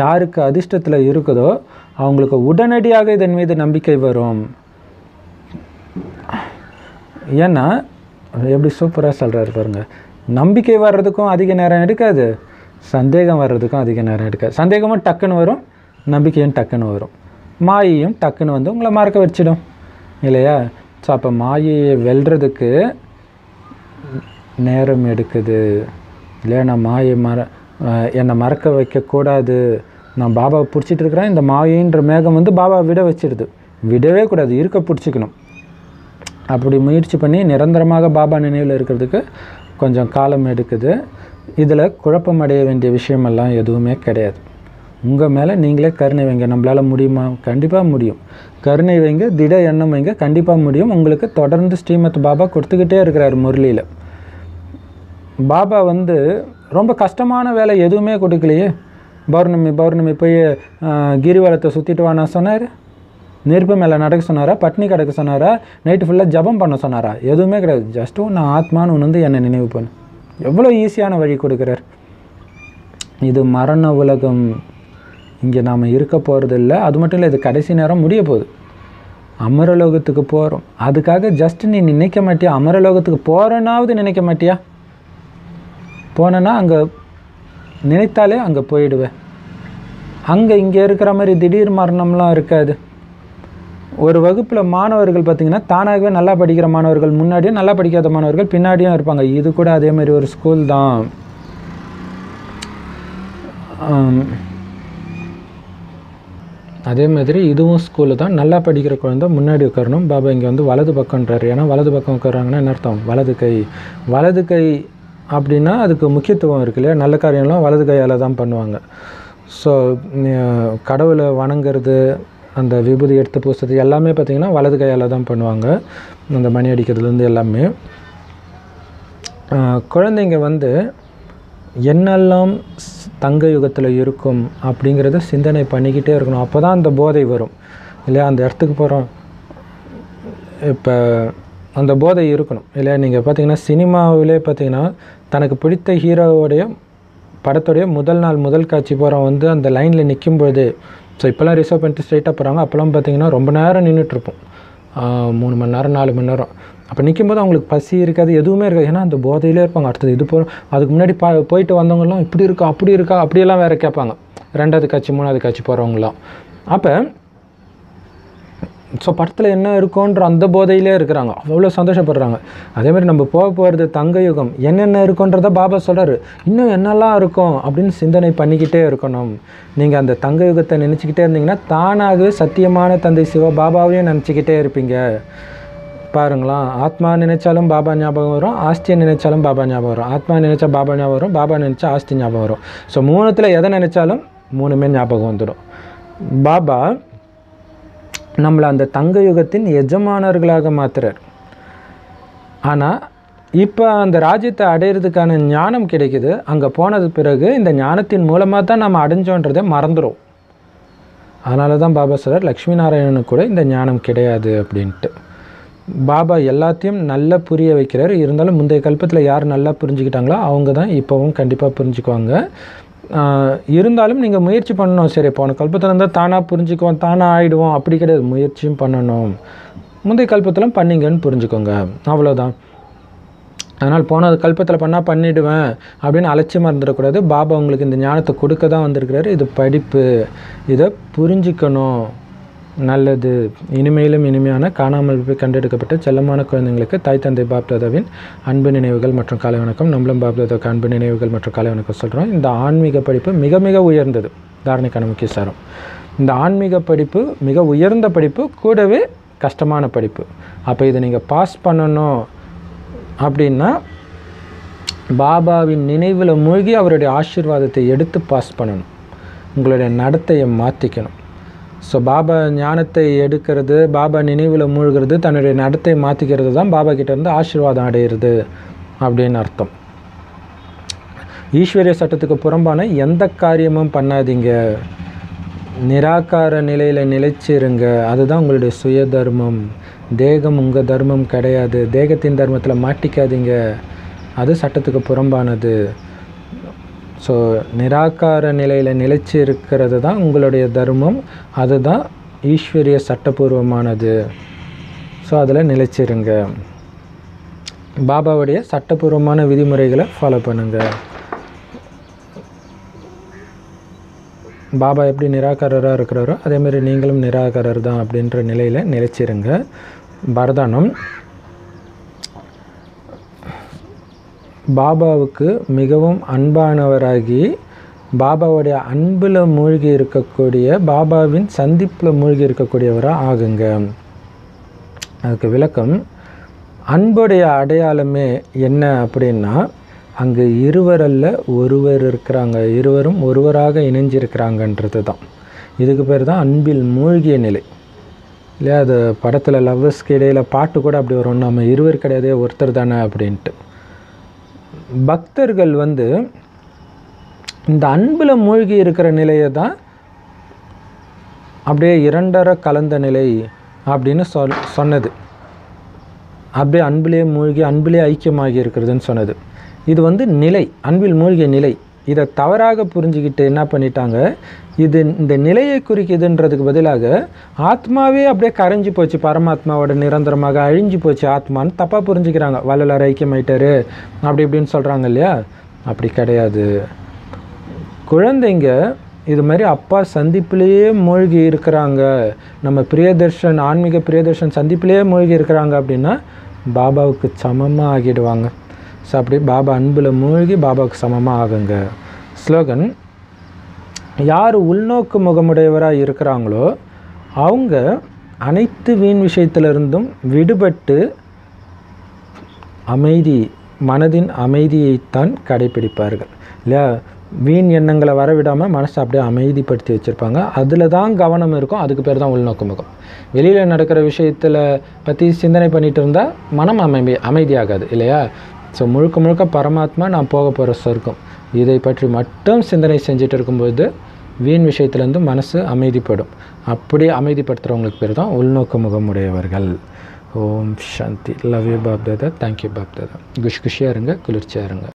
யாருக்கு அதிர்ஷ்டத்தில் இருக்குதோ அவங்களுக்கு உடனடியாக இதன் மீது நம்பிக்கை வரும். ஏன்னா எப்படி சூப்பராக சொல்கிறாரு பாருங்கள், நம்பிக்கை வர்றதுக்கும் அதிக நேரம் எடுக்காது, சந்தேகம் வர்றதுக்கும் அதிக நேரம் எடுக்காது. சந்தேகமும் டக்குன்னு வரும், நம்பிக்கையும் டக்குன்னு வரும், மாயையும் டக்குன்னு வந்து உங்களை மறக்க வச்சிடும். இல்லையா? ஸோ அப்போ மாயையை வெல்றதுக்கு நேரம் எடுக்குது. இல்லையா, நான் மாயை என்னை மறக்க வைக்கக்கூடாது, நான் பாபாவை பிடிச்சிட்டு இருக்கிறேன், இந்த மாயின்ற மேகம் வந்து பாபாவை விட வச்சிடுது, விடவே கூடாது, இருக்க பிடிச்சிக்கணும். அப்படி முயற்சி பண்ணி நிரந்தரமாக பாபா நினைவில் இருக்கிறதுக்கு கொஞ்சம் காலம் எடுக்குது. இதில் குழப்பம் அடைய வேண்டிய விஷயமெல்லாம் எதுவுமே கிடையாது. உங்கள் மேலே நீங்களே கருணை வைங்க. நம்மளால் முடியுமா? கண்டிப்பாக முடியும். கருணை வைங்க, திட எண்ணம் வைங்க, கண்டிப்பாக முடியும். உங்களுக்கு தொடர்ந்து ஸ்ரீமத் பாபா கொடுத்துக்கிட்டே இருக்கிறார். முரளியில் பாபா வந்து ரொம்ப கஷ்டமான வேலை எதுவுமே கொடுக்கலையே. பௌர்ணமி பௌர்ணமி போய் கிரிவலத்தை சுற்றிட்டு வானா சொன்னார், நெருப்பு மேலே நடக்க சொன்னாரா, பட்னி கிடக்க சொன்னாரா, நைட்டு ஃபுல்லாக ஜபம் பண்ண சொன்னாரா? எதுவுமே கிடையாது. ஜஸ்ட்டு நான் ஆத்மானு ஒன்று வந்து என்னை நினைவு பண்ணு. எவ்வளோ ஈஸியான வழி கொடுக்குறார். இது மரண உலகம், இங்கே நாம் இருக்க போகிறது இல்லை. அது மட்டும் இல்லை, இது கடைசி நேரம் முடிய போகுது, அமரலோகத்துக்கு போகிறோம். அதுக்காக ஜஸ்ட்டு நீ நினைக்க மாட்டியா, அமரலோகத்துக்கு போகிறனாவது நினைக்க மாட்டியா? போனேன்னா அங்கே நினைத்தாலே அங்கே போயிடுவேன். அங்கே இங்கே இருக்கிற மாதிரி திடீர் மரணம்லாம் இருக்காது. ஒரு வகுப்பில் மாணவர்கள் பார்த்திங்கன்னா தானாகவே நல்லா படிக்கிற மாணவர்கள் முன்னாடியும், நல்லா படிக்காத மாணவர்கள் பின்னாடியும் இருப்பாங்க. இது கூட அதே மாதிரி ஒரு ஸ்கூல் தான். அதே மாதிரி இதுவும் ஸ்கூலு தான். நல்லா படிக்கிற குழந்தை முன்னாடி உட்காரணும். பாபா இங்கே வந்து வலது பக்கம்ன்றார். ஏன்னா வலது பக்கம் உட்காராங்கன்னா என்ன அர்த்தம்? வலது கை, வலது கை அப்படின்னா அதுக்கு முக்கியத்துவம் இருக்கு இல்லையா? நல்ல காரியம்லாம் வலது கையால் தான் பண்ணுவாங்க. ஸோ கடவுளை வணங்குறது, அந்த விபூதி எடுத்து பூசுறது எல்லாமே பார்த்திங்கன்னா வலது கையால் தான் பண்ணுவாங்க, அந்த மணி அடிக்கிறதுலேருந்து எல்லாமே. குழந்தைங்க வந்து என்னெல்லாம் தங்க யுகத்தில் இருக்கும் அப்படிங்கிறத சிந்தனை பண்ணிக்கிட்டே இருக்கணும். அப்போ தான் அந்த போதை வரும் இல்லையா? அந்த இடத்துக்கு போகிறோம், இப்போ அந்த போதை இருக்கணும் இல்லையா? நீங்கள் பார்த்திங்கன்னா சினிமாவிலே பார்த்திங்கன்னா தனக்கு பிடித்த ஹீரோவுடைய படத்துடைய முதல் நாள் முதல் காட்சி போகிறோம் வந்து அந்த லைனில் நிற்கும்போது. ஸோ இப்போல்லாம் ரிசர்வ் பண்ணிட்டு ஸ்ட்ரைட்டாக போகிறாங்க. அப்போல்லாம் பார்த்திங்கன்னா ரொம்ப நேரம் நின்றுட்டுருப்போம், 3 மணி நேரம் 4 மணி நேரம். அப்போ நிற்கும்போது அவங்களுக்கு பசி இருக்காது, எதுவுமே இருக்காது. ஏன்னா அந்த போதையிலே இருப்பாங்க. அடுத்தது இது போகிறோம், அதுக்கு முன்னாடி போயிட்டு வந்தவங்களாம் இப்படி இருக்கா அப்படி இருக்கா அப்படியெல்லாம் வேறு கேட்பாங்க, 2வது காட்சி 3வது காட்சி போகிறவங்களாம். அப்போ ஸோ படத்தில் என்ன இருக்குன்ற அந்த போதையிலே இருக்கிறாங்க, அவ்வளோ சந்தோஷப்படுறாங்க. அதேமாதிரி நம்ம போக போகிறது தங்க யுகம், என்னென்ன இருக்குன்றத பாபா சொல்கிறாரு. இன்னும் என்னெல்லாம் இருக்கும் அப்படின்னு சிந்தனை பண்ணிக்கிட்டே இருக்கணும். நீங்கள் அந்த தங்க யுகத்தை நினச்சிக்கிட்டே இருந்தீங்கன்னா தானாகவே சத்தியமான தந்தை சிவா பாபாவையும் நினச்சிக்கிட்டே இருப்பீங்க. பாருங்களா, ஆத்மா நினைச்சாலும் பாபா ஞாபகம் வரும், ஆஸ்தியை நினைச்சாலும் பாபா ஞாபகம் வரும், ஆத்மா நினைச்சா பாபா ஞாபகம் வரும், பாபா நினைச்சா ஆஸ்தி ஞாபகம் வரும். ஸோ 3த்துல எதை நினைச்சாலும் 3மே ஞாபகம் வந்துடும். பாபா நம்மளை அந்த தங்க யுகத்தின் எஜமானர்களாக மாத்துறார். ஆனால் இப்போ அந்த ராஜ்யத்தை அடையிறதுக்கான ஞானம் கிடைக்குது. அங்கே போனது பிறகு இந்த ஞானத்தின் மூலமாக தான் நம்ம அடைஞ்சோன்றதை மறந்துடும். அதனால தான் பாபா சொல்கிறார் லக்ஷ்மி நாராயணனுக்கு கூட இந்த ஞானம் கிடையாது அப்படின்ட்டு. பாபா எல்லாத்தையும் நல்லா புரிய வைக்கிறார். இருந்தாலும் முந்தைய கல்பத்தில் யார் நல்லா புரிஞ்சுக்கிட்டாங்களோ அவங்க தான் இப்போவும் கண்டிப்பாக புரிஞ்சுக்குவாங்க. இருந்தாலும் நீங்கள் முயற்சி பண்ணணும். சரி, போன கல்பத்தில் இருந்தால் தானாக புரிஞ்சுக்குவோம், தானாக ஆகிடுவோம் அப்படி கிடையாது. முயற்சியும் பண்ணணும். முந்தைய கல்பத்திலும் பண்ணிங்கன்னு புரிஞ்சுக்கோங்க, அவ்வளோதான். அதனால் போனது கல்பத்தில் பண்ணால் பண்ணிவிடுவேன் அப்படின்னு அலட்சியமாக இருந்துடக்கூடாது. பாபா உங்களுக்கு இந்த ஞானத்தை கொடுக்க தான் வந்திருக்கிறாரு. இது படிப்பு, இதை புரிஞ்சுக்கணும். நல்லது. இனிமையிலும் இனிமையான காணாமல் போய் கண்டெடுக்கப்பட்ட செல்லமான குழந்தைங்களுக்கு தாய் தந்தை பாப்தாதாவின் அன்பு நினைவுகள் மற்றும் காலை வணக்கம். நம்மளும் பாப்தாதாவுக்கு அன்பு நினைவுகள் மற்றும் காலை வணக்கம் சொல்கிறோம். இந்த ஆன்மீக படிப்பு மிக மிக உயர்ந்தது. தாரணைக்கான முக்கிய சாரம், இந்த ஆன்மீக படிப்பு மிக உயர்ந்த படிப்பு, கூடவே கஷ்டமான படிப்பு. அப்போ இதை நீங்கள் பாஸ் பண்ணணும் அப்படின்னா பாபாவின் நினைவில் மூழ்கி அவருடைய ஆசீர்வாதத்தை எடுத்து பாஸ் பண்ணணும். உங்களுடைய நடத்தையை மாற்றிக்கணும். ஸோ பாபா ஞானத்தை எடுக்கிறது, பாபா நினைவில் மூழ்கிறது, தன்னுடைய நடத்தை மாற்றிக்கிறது தான் பாபா கிட்டேருந்து ஆசீர்வாதம் அடைகிறது அப்படின்னு அர்த்தம். ஈஸ்வரிய சட்டத்துக்கு புறம்பான எந்த காரியமும் பண்ணாதீங்க. நிராகார நிலையில் நிலைச்சிருங்க. அதுதான் உங்களுடைய சுய தர்மம். தேகம் உங்கள் தர்மம் கிடையாது. தேகத்தின் தர்மத்தில் மாட்டிக்காதீங்க. அது சட்டத்துக்கு புறம்பானது. ஸோ நிராகார நிலையில் நிலைச்சி இருக்கிறது தான் உங்களுடைய தர்மம். அதுதான் ஈஸ்வரிய சட்டபூர்வமானது. ஸோ அதில் நிலைச்சிருங்க. பாபாவுடைய சட்டபூர்வமான விதிமுறைகளை ஃபாலோ பண்ணுங்கள். பாபா எப்படி நிராகாரராக இருக்கிறாரோ அதேமாரி நீங்களும் நிராகாரர் தான் அப்படின்ற நிலையில் நிலைச்சிருங்க. பரதானம் பாபாவுக்கு மிகவும் அன்பானவராகி பாபாவுடைய அன்பில் மூழ்கி இருக்கக்கூடிய, பாபாவின் சந்திப்பில் மூழ்கி இருக்கக்கூடியவராக ஆகுங்க. அதுக்கு விளக்கம், அன்புடைய அடையாளமே என்ன அப்படின்னா அங்கு இருவரல்ல ஒருவர் இருக்கிறாங்க, இருவரும் ஒருவராக இணைஞ்சிருக்கிறாங்கன்றது தான். இதுக்கு பேர் தான் அன்பில் மூழ்கிய நிலை. இல்லையா? அது படத்தில் லவ்வர்ஸ்க்கு இடையில் பாட்டு கூட அப்படி வரும், நம்ம இருவர் கிடையாது ஒருத்தர் தானே அப்படின்ட்டு. பக்தர்கள் இந்த அன்பில் மூழ்கி இருக்கிற நிலையை தான் அப்படியே இரண்டரை கலந்த நிலை அப்படின்னு சொன்னது. அப்படியே அன்பிலே மூழ்கி அன்பிலே ஐக்கியமாகி இருக்கிறதுன்னு சொன்னது. இது நிலை, அன்பில் மூழ்கிய நிலை. இதை தவறாக புரிஞ்சுக்கிட்டு என்ன பண்ணிட்டாங்க, இது இந்த நிலையை குறிக்குதுன்றதுக்கு பதிலாக ஆத்மாவே அப்படியே கரைஞ்சி போச்சு, பரமாத்மாவோட நிரந்தரமாக அழிஞ்சு போச்சு ஆத்மான்னு தப்பாக புரிஞ்சுக்கிறாங்க. வள்ளலார் ஐக்கியமாயிட்டாரு அப்படி இப்படின்னு சொல்கிறாங்க இல்லையா? அப்படி கிடையாது. குழந்தைங்க இது மாதிரி அப்பா சந்திப்பிலேயே மூழ்கி இருக்கிறாங்க, நம்ம பிரியதர்ஷன் ஆன்மீக பிரியதர்ஷன் சந்திப்பிலேயே மூழ்கி இருக்கிறாங்க அப்படின்னா பாபாவுக்கு சமமாக ஆகிடுவாங்க. ஸோ அப்படி பாபா அன்பில் மூழ்கி பாபாவுக்கு சமமாக ஆகுங்க. ஸ்லோகன், யார் உள்நோக்கு முகமுடையவராக இருக்கிறாங்களோ அவங்க அனைத்து வீண் விஷயத்திலிருந்தும் விடுபட்டு அமைதி, மனதின் அமைதியைத்தான் கடைப்பிடிப்பார்கள். இல்லையா? வீண் எண்ணங்களை வரவிடாமல் மனசை அப்படியே அமைதிப்படுத்தி வச்சுருப்பாங்க. அதில் தான் கவனம் இருக்கும். அதுக்கு பேர் தான் உள்நோக்கு முகம். வெளியில் நடக்கிற விஷயத்தில் பற்றி சிந்தனை பண்ணிகிட்டு இருந்தால் மனம் அமைதியாகாது இல்லையா? ஸோ முழுக்க முழுக்க பரமாத்மா நான் போக போகிற சொர்க்கம் இதை பற்றி மட்டும் சிந்தனை செஞ்சுட்டு இருக்கும்போது வீண் விஷயத்துலேருந்து மனசு அமைதிப்படும். அப்படி அமைதிப்படுத்துகிறவங்களுக்கு பேர் தான் உள்நோக்கு முகமுடையவர்கள். ஓம் சாந்தி. Love you BapDada. Thank you BapDada. குஷ் குஷியாக இருங்க, குளிர்ச்சியாக இருங்க.